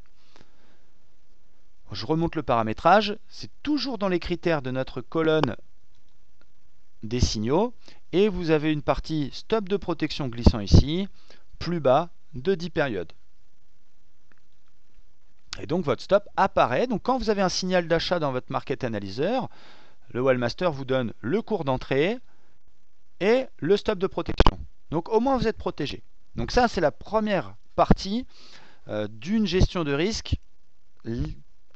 Je remonte le paramétrage, c'est toujours dans les critères de notre colonne des signaux, et vous avez une partie stop de protection glissant ici, plus bas de dix périodes. Et donc votre stop apparaît, donc quand vous avez un signal d'achat dans votre market analyzer, le Wallmaster vous donne le cours d'entrée et le stop de protection. Donc au moins vous êtes protégé. Donc ça c'est la première partie euh, d'une gestion de risque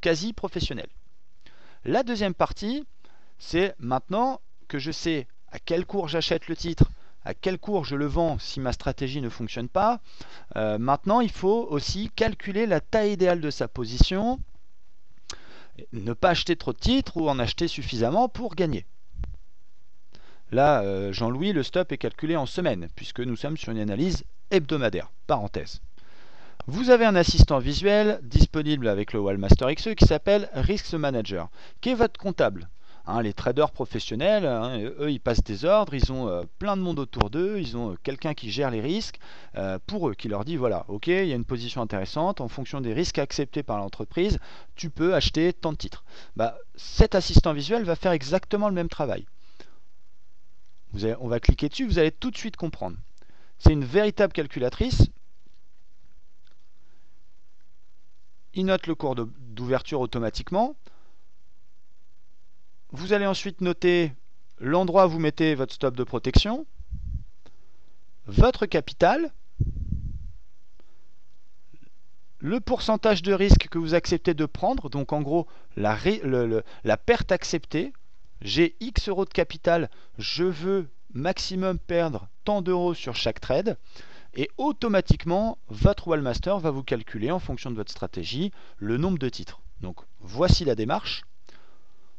quasi professionnel. La deuxième partie, c'est maintenant que je sais à quel cours j'achète le titre, à quel cours je le vends si ma stratégie ne fonctionne pas. Euh, maintenant, il faut aussi calculer la taille idéale de sa position, ne pas acheter trop de titres ou en acheter suffisamment pour gagner. Là, euh, Jean-Louis, le stop est calculé en semaine, puisque nous sommes sur une analyse hebdomadaire. Parenthèse. Vous avez un assistant visuel disponible avec le Wallmaster X E qui s'appelle Risk Manager, qui est votre comptable. Hein, les traders professionnels, hein, eux, ils passent des ordres, ils ont euh, plein de monde autour d'eux, ils ont euh, quelqu'un qui gère les risques euh, pour eux, qui leur dit, voilà, ok, il y a une position intéressante, en fonction des risques acceptés par l'entreprise, tu peux acheter tant de titres. Bah, cet assistant visuel va faire exactement le même travail. Vous allez, on va cliquer dessus, vous allez tout de suite comprendre. C'est une véritable calculatrice. Il note le cours d'ouverture automatiquement. Vous allez ensuite noter l'endroit où vous mettez votre stop de protection, votre capital, le pourcentage de risque que vous acceptez de prendre, donc en gros la, le, le, la perte acceptée. J'ai X euros de capital, je veux maximum perdre tant d'euros sur chaque trade. Et automatiquement, votre Wallmaster va vous calculer en fonction de votre stratégie le nombre de titres. Donc voici la démarche.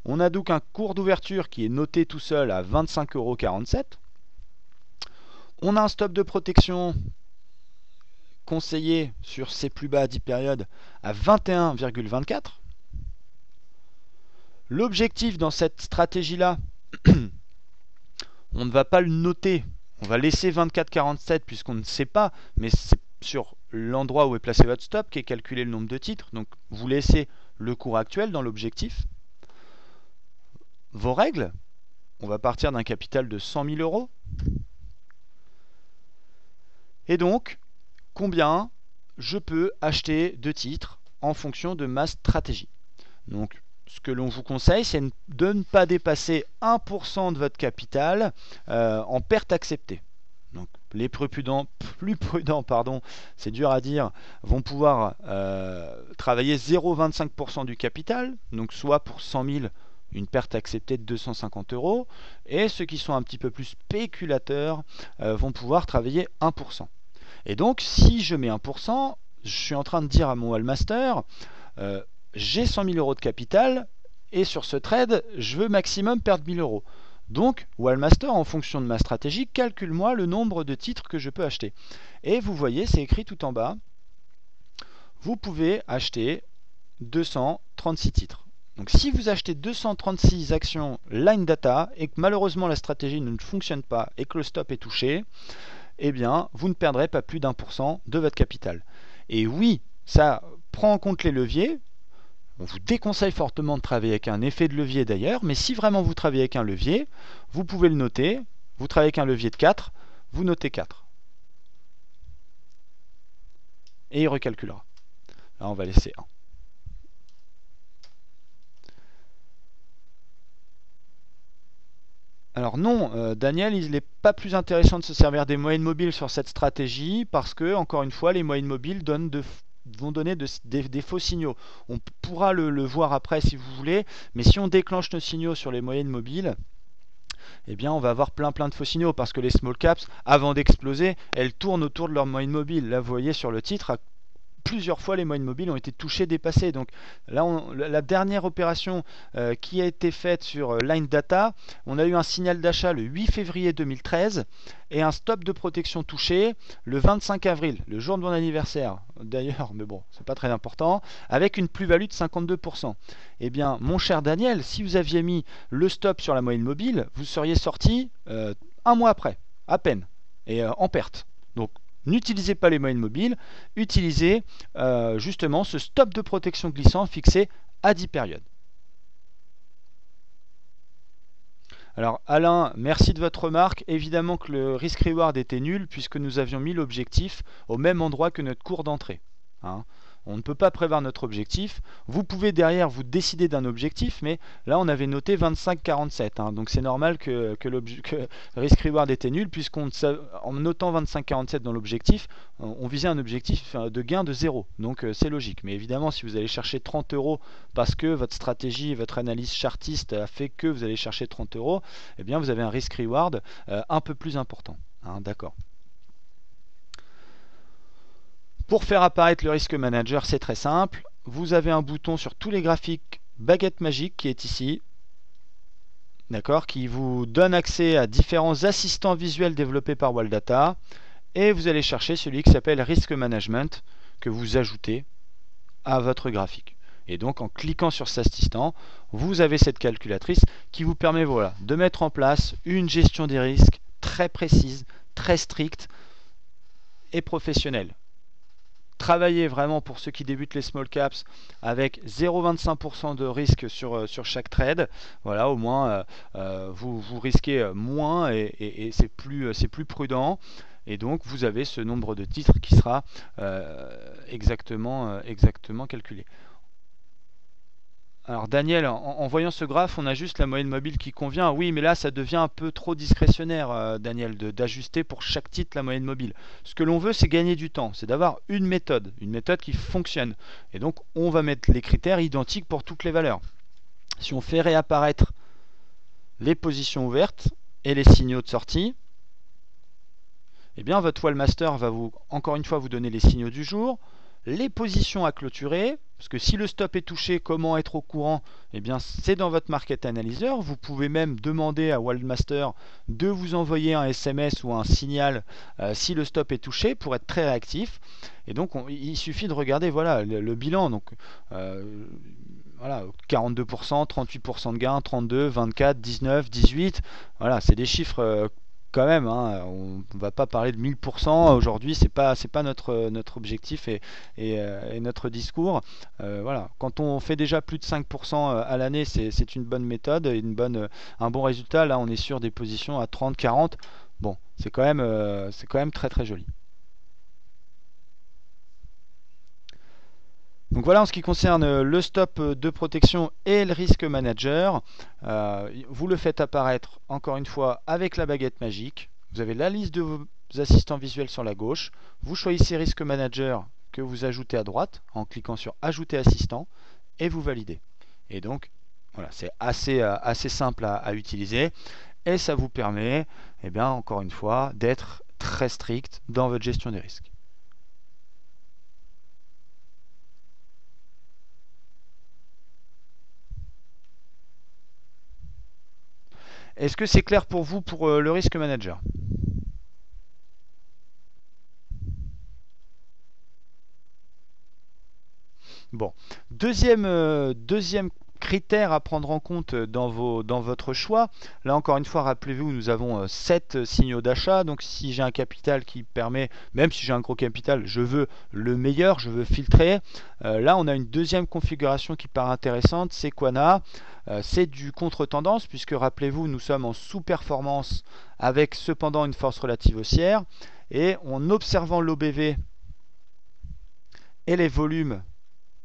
On a donc un cours d'ouverture qui est noté tout seul à vingt-cinq euros quarante-sept. On a un stop de protection conseillé sur ses plus bas dix périodes à vingt et un virgule vingt-quatre. L'objectif dans cette stratégie-là, on ne va pas le noter. On va laisser vingt-quatre virgule quarante-sept puisqu'on ne sait pas, mais c'est sur l'endroit où est placé votre stop qui est calculé le nombre de titres. Donc vous laissez le cours actuel dans l'objectif. Vos règles, on va partir d'un capital de cent mille euros. Et donc, combien je peux acheter de titres en fonction de ma stratégie. Donc, ce que l'on vous conseille, c'est de ne pas dépasser un pour cent de votre capital euh, en perte acceptée. Donc, les plus prudents, plus prudents, pardon, c'est dur à dire, vont pouvoir euh, travailler zéro virgule vingt-cinq pour cent du capital, donc soit pour cent mille, une perte acceptée de deux cent cinquante euros, et ceux qui sont un petit peu plus spéculateurs euh, vont pouvoir travailler un pour cent. Et donc si je mets un pour cent, je suis en train de dire à mon Wallmaster, euh, j'ai cent mille euros de capital et sur ce trade je veux maximum perdre mille euros. Donc Wallmaster, en fonction de ma stratégie, calcule-moi le nombre de titres que je peux acheter. Et vous voyez, c'est écrit tout en bas, vous pouvez acheter deux cent trente-six titres. Donc si vous achetez deux cent trente-six actions Line Data et que malheureusement la stratégie ne fonctionne pas et que le stop est touché, eh bien vous ne perdrez pas plus d'un pour cent de votre capital. Et oui, ça prend en compte les leviers. On vous déconseille fortement de travailler avec un effet de levier d'ailleurs, mais si vraiment vous travaillez avec un levier, vous pouvez le noter. Vous travaillez avec un levier de quatre, vous notez quatre. Et il recalculera. Là on va laisser un. Alors non, euh, Daniel, il n'est pas plus intéressant de se servir des moyennes mobiles sur cette stratégie parce que, encore une fois, les moyennes mobiles donnent de, vont donner de, des, des faux signaux. On pourra le, le voir après si vous voulez, mais si on déclenche nos signaux sur les moyennes mobiles, eh bien on va avoir plein plein de faux signaux parce que les small caps, avant d'exploser, elles tournent autour de leur moyenne mobile. Là, vous voyez sur le titre, à plusieurs fois les moyennes mobiles ont été touchées, dépassées. Donc là, on, la dernière opération euh, qui a été faite sur euh, Line Data, on a eu un signal d'achat le huit février deux mille treize et un stop de protection touché le vingt-cinq avril, le jour de mon anniversaire d'ailleurs, mais bon, c'est pas très important, avec une plus-value de cinquante-deux pour cent. Eh bien, mon cher Daniel, si vous aviez mis le stop sur la moyenne mobile, vous seriez sorti euh, un mois après, à peine, et euh, en perte. Donc, n'utilisez pas les moyennes mobiles, utilisez euh, justement ce stop de protection glissant fixé à dix périodes. Alors Alain, merci de votre remarque. Évidemment que le risk reward était nul puisque nous avions mis l'objectif au même endroit que notre cours d'entrée. Hein ? On ne peut pas prévoir notre objectif. Vous pouvez derrière vous décider d'un objectif, mais là on avait noté vingt-cinq virgule quarante-sept. Hein, donc c'est normal que, que, que risk reward était nul, puisqu'en notant vingt-cinq virgule quarante-sept dans l'objectif, on, on visait un objectif de gain de zéro. Donc euh, c'est logique. Mais évidemment, si vous allez chercher trente euros parce que votre stratégie, votre analyse chartiste a fait que vous allez chercher trente euros, eh bien vous avez un risk reward euh, un peu plus important. Hein, d'accord. Pour faire apparaître le Risk Manager, c'est très simple. Vous avez un bouton sur tous les graphiques baguette magique qui est ici, d'accord, qui vous donne accès à différents assistants visuels développés par Waldata. Et vous allez chercher celui qui s'appelle Risk Management, que vous ajoutez à votre graphique. Et donc en cliquant sur Assistant, vous avez cette calculatrice qui vous permet voilà, de mettre en place une gestion des risques très précise, très stricte et professionnelle. Travaillez vraiment pour ceux qui débutent les small caps avec zéro virgule vingt-cinq pour cent de risque sur, sur chaque trade. Voilà, au moins euh, vous, vous risquez moins et, et, et c'est plus, c'est plus prudent. Et donc vous avez ce nombre de titres qui sera euh, exactement, euh, exactement calculé. Alors Daniel, en, en voyant ce graphe, on a juste la moyenne mobile qui convient. Oui, mais là, ça devient un peu trop discrétionnaire, euh, Daniel, d'ajuster pour chaque titre la moyenne mobile. Ce que l'on veut, c'est gagner du temps, c'est d'avoir une méthode, une méthode qui fonctionne. Et donc, on va mettre les critères identiques pour toutes les valeurs. Si on fait réapparaître les positions ouvertes et les signaux de sortie, eh bien, votre Wallmaster va vous, encore une fois, vous donner les signaux du jour, les positions à clôturer, parce que si le stop est touché, comment être au courant? Eh bien, c'est dans votre Market Analyzer. Vous pouvez même demander à Waldmaster de vous envoyer un S M S ou un signal euh, si le stop est touché pour être très réactif. Et donc, on, il suffit de regarder voilà, le, le bilan. Donc, euh, voilà, quarante-deux pour cent, trente-huit pour cent de gain, trente-deux, vingt-quatre, dix-neuf, dix-huit. Voilà, c'est des chiffres... Euh, quand même, hein, on ne va pas parler de mille pour cent aujourd'hui, c'est pas, c'est pas notre, notre objectif et, et, et notre discours. Euh, voilà. Quand on fait déjà plus de cinq pour cent à l'année, c'est une bonne méthode, une bonne, un bon résultat. Là, on est sur des positions à trente, quarante. Bon, c'est quand même, euh, c'est quand même très très joli. Donc voilà en ce qui concerne le stop de protection et le risk manager. Euh, vous le faites apparaître encore une fois avec la baguette magique. Vous avez la liste de vos assistants visuels sur la gauche. Vous choisissez risk manager que vous ajoutez à droite en cliquant sur ajouter assistant et vous validez. Et donc voilà, c'est assez, assez simple à, à utiliser et ça vous permet, eh bien, encore une fois, d'être très strict dans votre gestion des risques. Est-ce que c'est clair pour vous pour euh, le Risk Manager? Bon, deuxième, euh, deuxième critère à prendre en compte dans, vos, dans votre choix. Là encore une fois, rappelez-vous, nous avons euh, sept signaux d'achat. Donc si j'ai un capital qui permet, même si j'ai un gros capital, je veux le meilleur, je veux filtrer. Euh, là, on a une deuxième configuration qui paraît intéressante, c'est Quana. C'est du contre-tendance, puisque rappelez-vous, nous sommes en sous-performance avec cependant une force relative haussière. Et en observant l'O B V et les volumes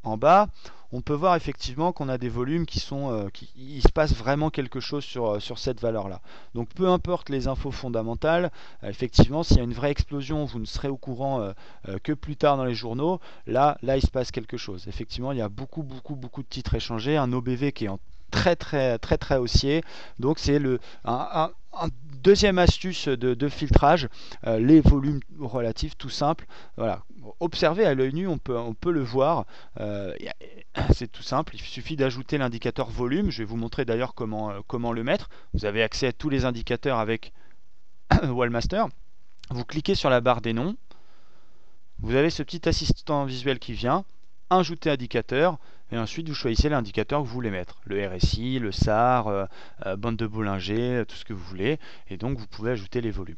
en bas, on peut voir effectivement qu'on a des volumes qui sont, euh, qui, il se passe vraiment quelque chose sur, sur cette valeur-là. Donc peu importe les infos fondamentales, euh, effectivement, s'il y a une vraie explosion, vous ne serez au courant euh, euh, que plus tard dans les journaux. Là, là, il se passe quelque chose. Effectivement, il y a beaucoup, beaucoup, beaucoup de titres échangés, un O B V qui est en très très très très haussier, donc c'est le un, un, un deuxième astuce de, de filtrage, euh, les volumes relatifs tout simple. Voilà, observer à l'œil nu, on peut on peut le voir, euh, c'est tout simple, il suffit d'ajouter l'indicateur volume. Je vais vous montrer d'ailleurs comment comment le mettre. Vous avez accès à tous les indicateurs avec Wallmaster. Vous cliquez sur la barre des noms, vous avez ce petit assistant visuel qui vient, ajouter indicateur. Et ensuite, vous choisissez l'indicateur que vous voulez mettre. Le R S I, le S A R, euh, euh, bande de Bollinger, tout ce que vous voulez. Et donc, vous pouvez ajouter les volumes.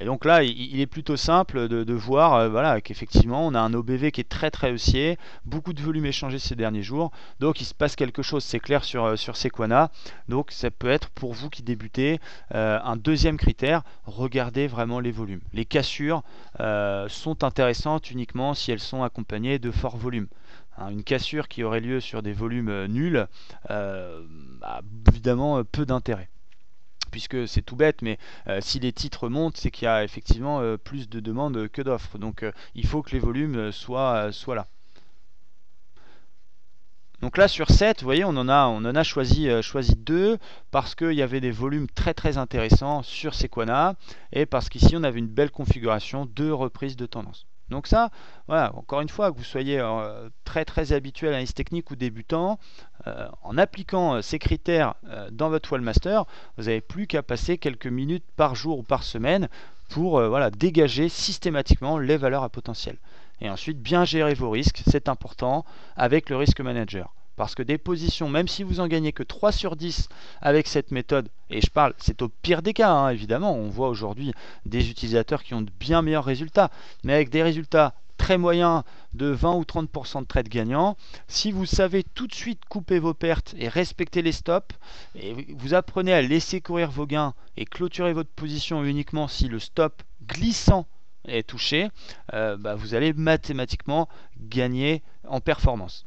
Et donc là, il, il est plutôt simple de, de voir euh, voilà, qu'effectivement, on a un O B V qui est très très haussier. Beaucoup de volumes échangés ces derniers jours. Donc, il se passe quelque chose, c'est clair, sur, euh, sur Sequana. Donc, ça peut être pour vous qui débutez euh, un deuxième critère. Regardez vraiment les volumes. Les cassures euh, sont intéressantes uniquement si elles sont accompagnées de forts volumes. Une cassure qui aurait lieu sur des volumes nuls, euh, bah, évidemment peu d'intérêt. Puisque c'est tout bête, mais euh, si les titres montent, c'est qu'il y a effectivement euh, plus de demandes que d'offres. Donc euh, il faut que les volumes soient, euh, soient là. Donc là sur sept, vous voyez, on en a, on en a choisi, euh, choisi deux parce qu'il y avait des volumes très très intéressants sur Sequana et parce qu'ici on avait une belle configuration de reprise de tendance. Donc ça, voilà, encore une fois, que vous soyez euh, très très habitué à l'analyse technique ou débutant, euh, en appliquant euh, ces critères euh, dans votre Wallmaster, vous n'avez plus qu'à passer quelques minutes par jour ou par semaine pour euh, voilà, dégager systématiquement les valeurs à potentiel. Et ensuite, bien gérer vos risques, c'est important, avec le Risk Manager. Parce que des positions, même si vous en gagnez que trois sur dix avec cette méthode, et je parle, c'est au pire des cas, hein, évidemment, on voit aujourd'hui des utilisateurs qui ont de bien meilleurs résultats, mais avec des résultats très moyens de vingt ou trente pour cent de trades gagnants, si vous savez tout de suite couper vos pertes et respecter les stops, et vous apprenez à laisser courir vos gains et clôturer votre position uniquement si le stop glissant est touché, euh, bah vous allez mathématiquement gagner en performance.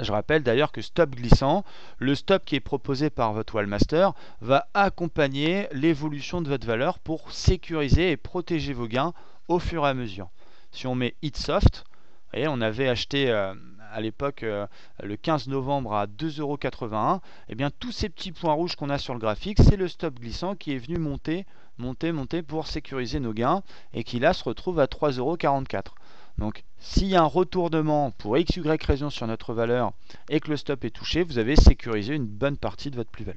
Je rappelle d'ailleurs que stop glissant, le stop qui est proposé par votre Wallmaster va accompagner l'évolution de votre valeur pour sécuriser et protéger vos gains au fur et à mesure. Si on met Itsoft, vous voyez, on avait acheté euh, à l'époque euh, le quinze novembre à deux euros quatre-vingt-un, et bien tous ces petits points rouges qu'on a sur le graphique, c'est le stop glissant qui est venu monter, monter, monter pour sécuriser nos gains et qui là se retrouve à trois euros quarante-quatre. Donc, s'il y a un retournement pour x, y raison sur notre valeur et que le stop est touché, vous avez sécurisé une bonne partie de votre plus-value.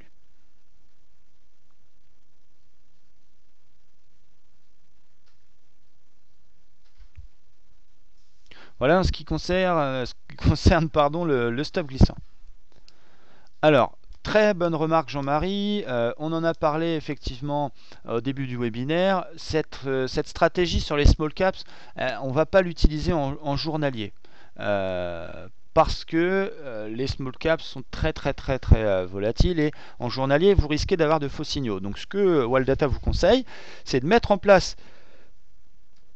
Voilà ce qui concerne, ce qui concerne pardon, le, le stop glissant. Alors, très bonne remarque Jean-Marie, euh, on en a parlé effectivement au début du webinaire, cette, euh, cette stratégie sur les small caps, euh, on ne va pas l'utiliser en, en journalier, euh, parce que euh, les small caps sont très très très très euh, volatiles et en journalier vous risquez d'avoir de faux signaux. Donc ce que Waldata vous conseille, c'est de mettre en place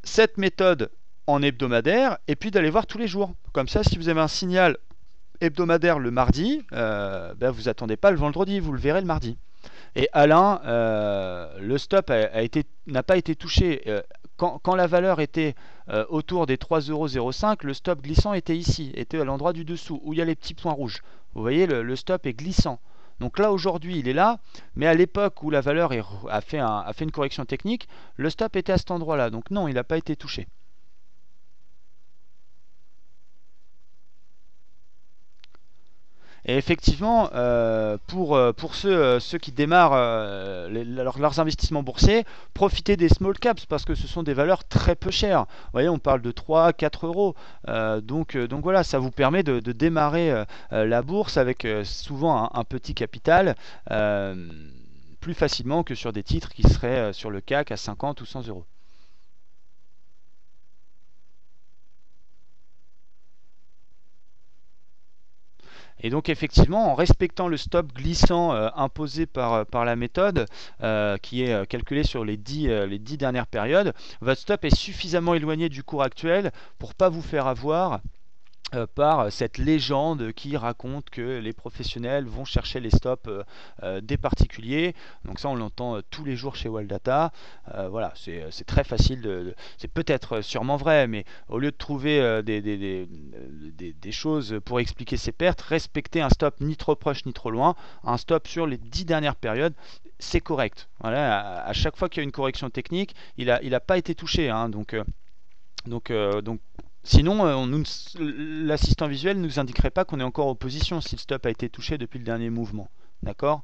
cette méthode en hebdomadaire et puis d'aller voir tous les jours. Comme ça, si vous avez un signal hebdomadaire le mardi, euh, ben vous attendez pas le vendredi, vous le verrez le mardi. Et Alain, euh, le stop n'a pas été touché. Euh, quand, quand la valeur était euh, autour des trois euros cinq, le stop glissant était ici, était à l'endroit du dessous, où il y a les petits points rouges. Vous voyez, le, le stop est glissant. Donc là, aujourd'hui, il est là, mais à l'époque où la valeur est, a, fait un, a fait une correction technique, le stop était à cet endroit-là. Donc non, il n'a pas été touché. Et effectivement, euh, pour, pour ceux, euh, ceux qui démarrent euh, les, leurs, leurs investissements boursiers, profitez des small caps parce que ce sont des valeurs très peu chères. Vous voyez, on parle de trois à quatre euros. Euh, donc, donc voilà, ça vous permet de, de démarrer euh, la bourse avec euh, souvent un, un petit capital euh, plus facilement que sur des titres qui seraient euh, sur le C A C à cinquante ou cent euros. Et donc effectivement, en respectant le stop glissant euh, imposé par, par la méthode, euh, qui est calculée sur les dix, euh, les dix dernières périodes, votre stop est suffisamment éloigné du cours actuel pour ne pas vous faire avoir euh, par cette légende qui raconte que les professionnels vont chercher les stops euh, euh, des particuliers. Donc ça, on l'entend euh, tous les jours chez Waldata. Euh, voilà, c'est très facile, de, de, c'est peut-être sûrement vrai, mais au lieu de trouver euh, des... des, des Des, des choses pour expliquer ces pertes, respecter un stop ni trop proche ni trop loin, un stop sur les dix dernières périodes, c'est correct. Voilà, à, à chaque fois qu'il y a une correction technique, il n'a il a pas été touché, hein, donc, euh, donc, euh, donc sinon euh, l'assistant visuel ne nous indiquerait pas qu'on est encore en position si le stop a été touché depuis le dernier mouvement, d'accord ?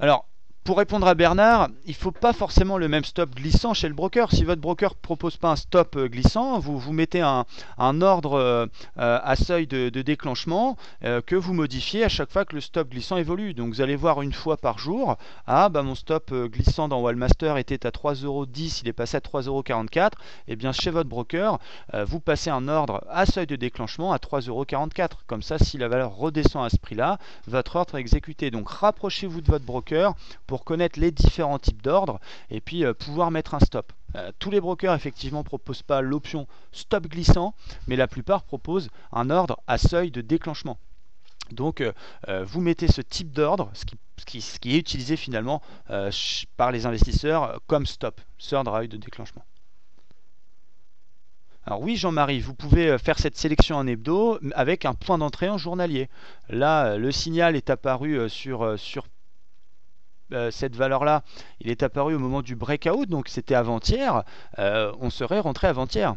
Alors, pour répondre à Bernard, il ne faut pas forcément le même stop glissant chez le broker. Si votre broker ne propose pas un stop glissant, vous, vous mettez un, un ordre euh, à seuil de, de déclenchement euh, que vous modifiez à chaque fois que le stop glissant évolue. Donc vous allez voir une fois par jour, ah bah mon stop glissant dans Wallmaster était à trois euros dix, il est passé à trois euros quarante-quatre. Et bien chez votre broker, euh, vous passez un ordre à seuil de déclenchement à trois euros quarante-quatre. Comme ça, si la valeur redescend à ce prix-là, votre ordre est exécuté. Donc rapprochez-vous de votre broker pour connaître les différents types d'ordres et puis euh, pouvoir mettre un stop. Euh, tous les brokers effectivement proposent pas l'option stop glissant, mais la plupart proposent un ordre à seuil de déclenchement. Donc euh, vous mettez ce type d'ordre, ce qui, ce, qui, ce qui est utilisé finalement euh, par les investisseurs comme stop, ce ordre à seuil de déclenchement. Alors oui Jean-Marie, vous pouvez faire cette sélection en hebdo avec un point d'entrée en journalier. Là, le signal est apparu sur, sur cette valeur-là, il est apparu au moment du breakout, donc c'était avant-hier, euh, on serait rentré avant-hier.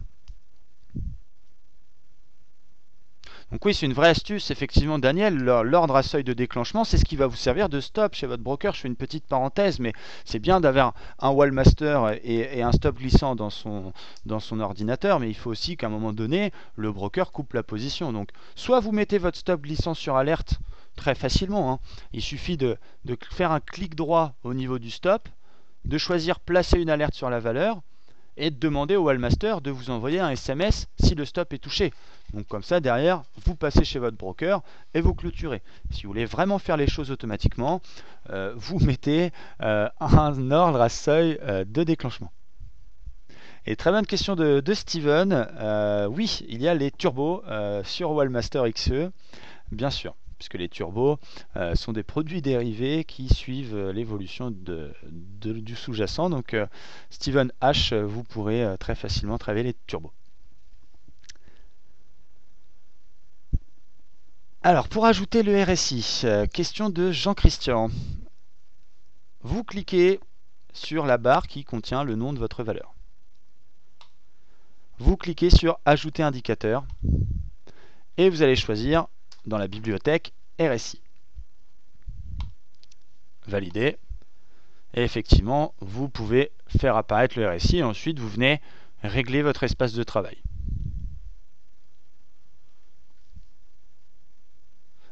Donc oui, c'est une vraie astuce, effectivement, Daniel. L'ordre à seuil de déclenchement, c'est ce qui va vous servir de stop chez votre broker. Je fais une petite parenthèse, mais c'est bien d'avoir un wallmaster et, et un stop glissant dans son, dans son ordinateur, mais il faut aussi qu'à un moment donné, le broker coupe la position. Donc, soit vous mettez votre stop glissant sur alerte très facilement. Hein. Il suffit de, de faire un clic droit au niveau du stop, de choisir placer une alerte sur la valeur, et de demander au wallmaster de vous envoyer un S M S si le stop est touché. Donc comme ça, derrière, vous passez chez votre broker et vous clôturez. Si vous voulez vraiment faire les choses automatiquement, euh, vous mettez euh, un ordre à seuil euh, de déclenchement. Et très bonne question de, de Steven. Euh, oui, il y a les turbos euh, sur Wallmaster X E, bien sûr, puisque les turbos euh, sont des produits dérivés qui suivent euh, l'évolution de, de, du sous-jacent. Donc euh, Steven H, vous pourrez euh, très facilement travailler les turbos. Alors, pour ajouter le R S I, euh, question de Jean-Christian. Vous cliquez sur la barre qui contient le nom de votre valeur. Vous cliquez sur Ajouter indicateur et vous allez choisir dans la bibliothèque R S I. Valider. Et effectivement, vous pouvez faire apparaître le R S I et ensuite vous venez régler votre espace de travail.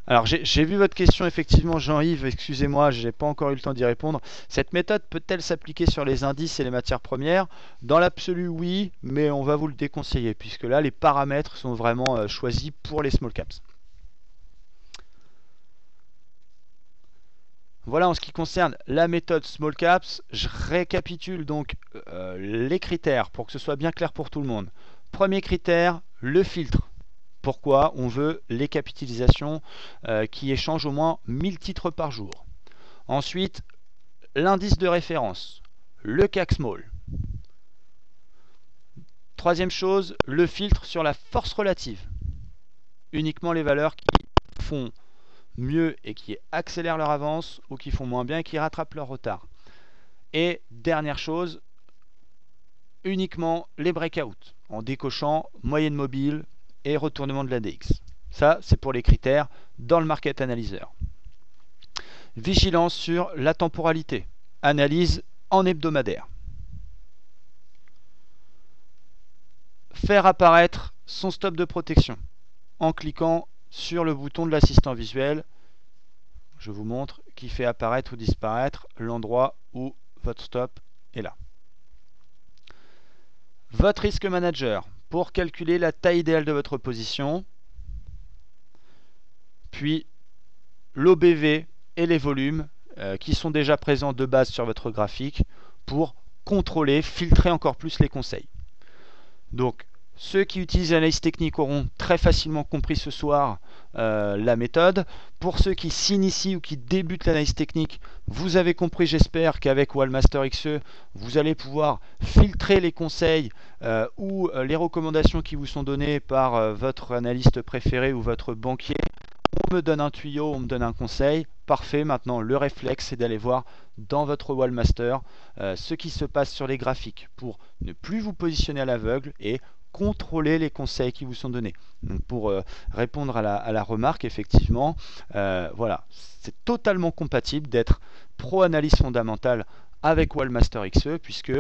Alors j'ai vu votre question effectivement, Jean-Yves, excusez-moi, je n'ai pas encore eu le temps d'y répondre. Cette méthode peut-elle s'appliquer sur les indices et les matières premières? Dans l'absolu, oui, mais on va vous le déconseiller, puisque là, les paramètres sont vraiment euh, choisis pour les small caps. Voilà, en ce qui concerne la méthode small caps, je récapitule donc euh, les critères pour que ce soit bien clair pour tout le monde. Premier critère, le filtre. Pourquoi on veut les capitalisations euh, qui échangent au moins mille titres par jour. Ensuite, l'indice de référence, le C A C Small. Troisième chose, le filtre sur la force relative. Uniquement les valeurs qui font mieux et qui accélèrent leur avance ou qui font moins bien et qui rattrapent leur retard. Et dernière chose, uniquement les breakouts en décochant moyenne mobile et retournement de l'A D X. Ça, c'est pour les critères dans le Market Analyzer. Vigilance sur la temporalité. Analyse en hebdomadaire. Faire apparaître son stop de protection en cliquant sur le bouton de l'assistant visuel. Je vous montre qui fait apparaître ou disparaître l'endroit où votre stop est là. Votre Risk Manager. Pour calculer la taille idéale de votre position, puis l'O B V et les volumes euh, qui sont déjà présents de base sur votre graphique pour contrôler, filtrer encore plus les conseils. Donc, ceux qui utilisent l'analyse technique auront très facilement compris ce soir euh, la méthode. Pour ceux qui s'initient ou qui débutent l'analyse technique, vous avez compris, j'espère, qu'avec Wallmaster X E, vous allez pouvoir filtrer les conseils euh, ou euh, les recommandations qui vous sont données par euh, votre analyste préféré ou votre banquier. On me donne un tuyau, on me donne un conseil. Parfait, maintenant le réflexe c'est d'aller voir dans votre Wallmaster euh, ce qui se passe sur les graphiques pour ne plus vous positionner à l'aveugle et contrôler les conseils qui vous sont donnés. Donc pour euh, répondre à la, à la remarque, effectivement, euh, voilà, c'est totalement compatible d'être pro-analyse fondamentale avec Wallmaster X E, puisque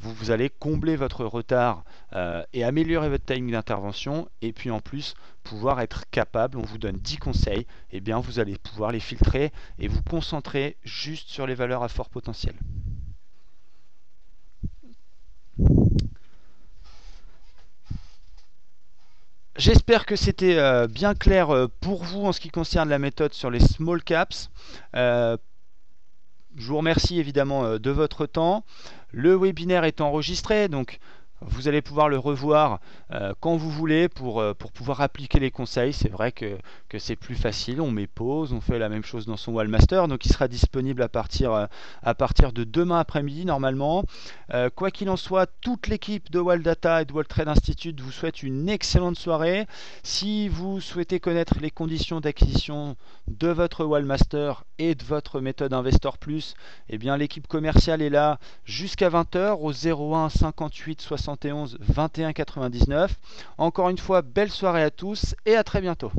vous, vous allez combler votre retard euh, et améliorer votre timing d'intervention, et puis en plus pouvoir être capable, on vous donne dix conseils, et bien vous allez pouvoir les filtrer et vous concentrer juste sur les valeurs à fort potentiel. J'espère que c'était euh, bien clair euh, pour vous en ce qui concerne la méthode sur les small caps. Euh, je vous remercie évidemment euh, de votre temps. Le webinaire est enregistré, donc vous allez pouvoir le revoir euh, quand vous voulez pour, euh, pour pouvoir appliquer les conseils. C'est vrai que, que c'est plus facile, on met pause, on fait la même chose dans son Wallmaster. Donc il sera disponible à partir, euh, à partir de demain après-midi normalement. Euh, quoi qu'il en soit, toute l'équipe de Waldata et de Waltrade Institut vous souhaite une excellente soirée. Si vous souhaitez connaître les conditions d'acquisition de votre Wallmaster et de votre méthode Investor Plus, eh bien l'équipe commerciale est là jusqu'à vingt heures au zéro un cinquante-huit soixante-dix soixante et onze vingt et un quatre-vingt-dix-neuf. Encore une fois, belle soirée à tous et à très bientôt.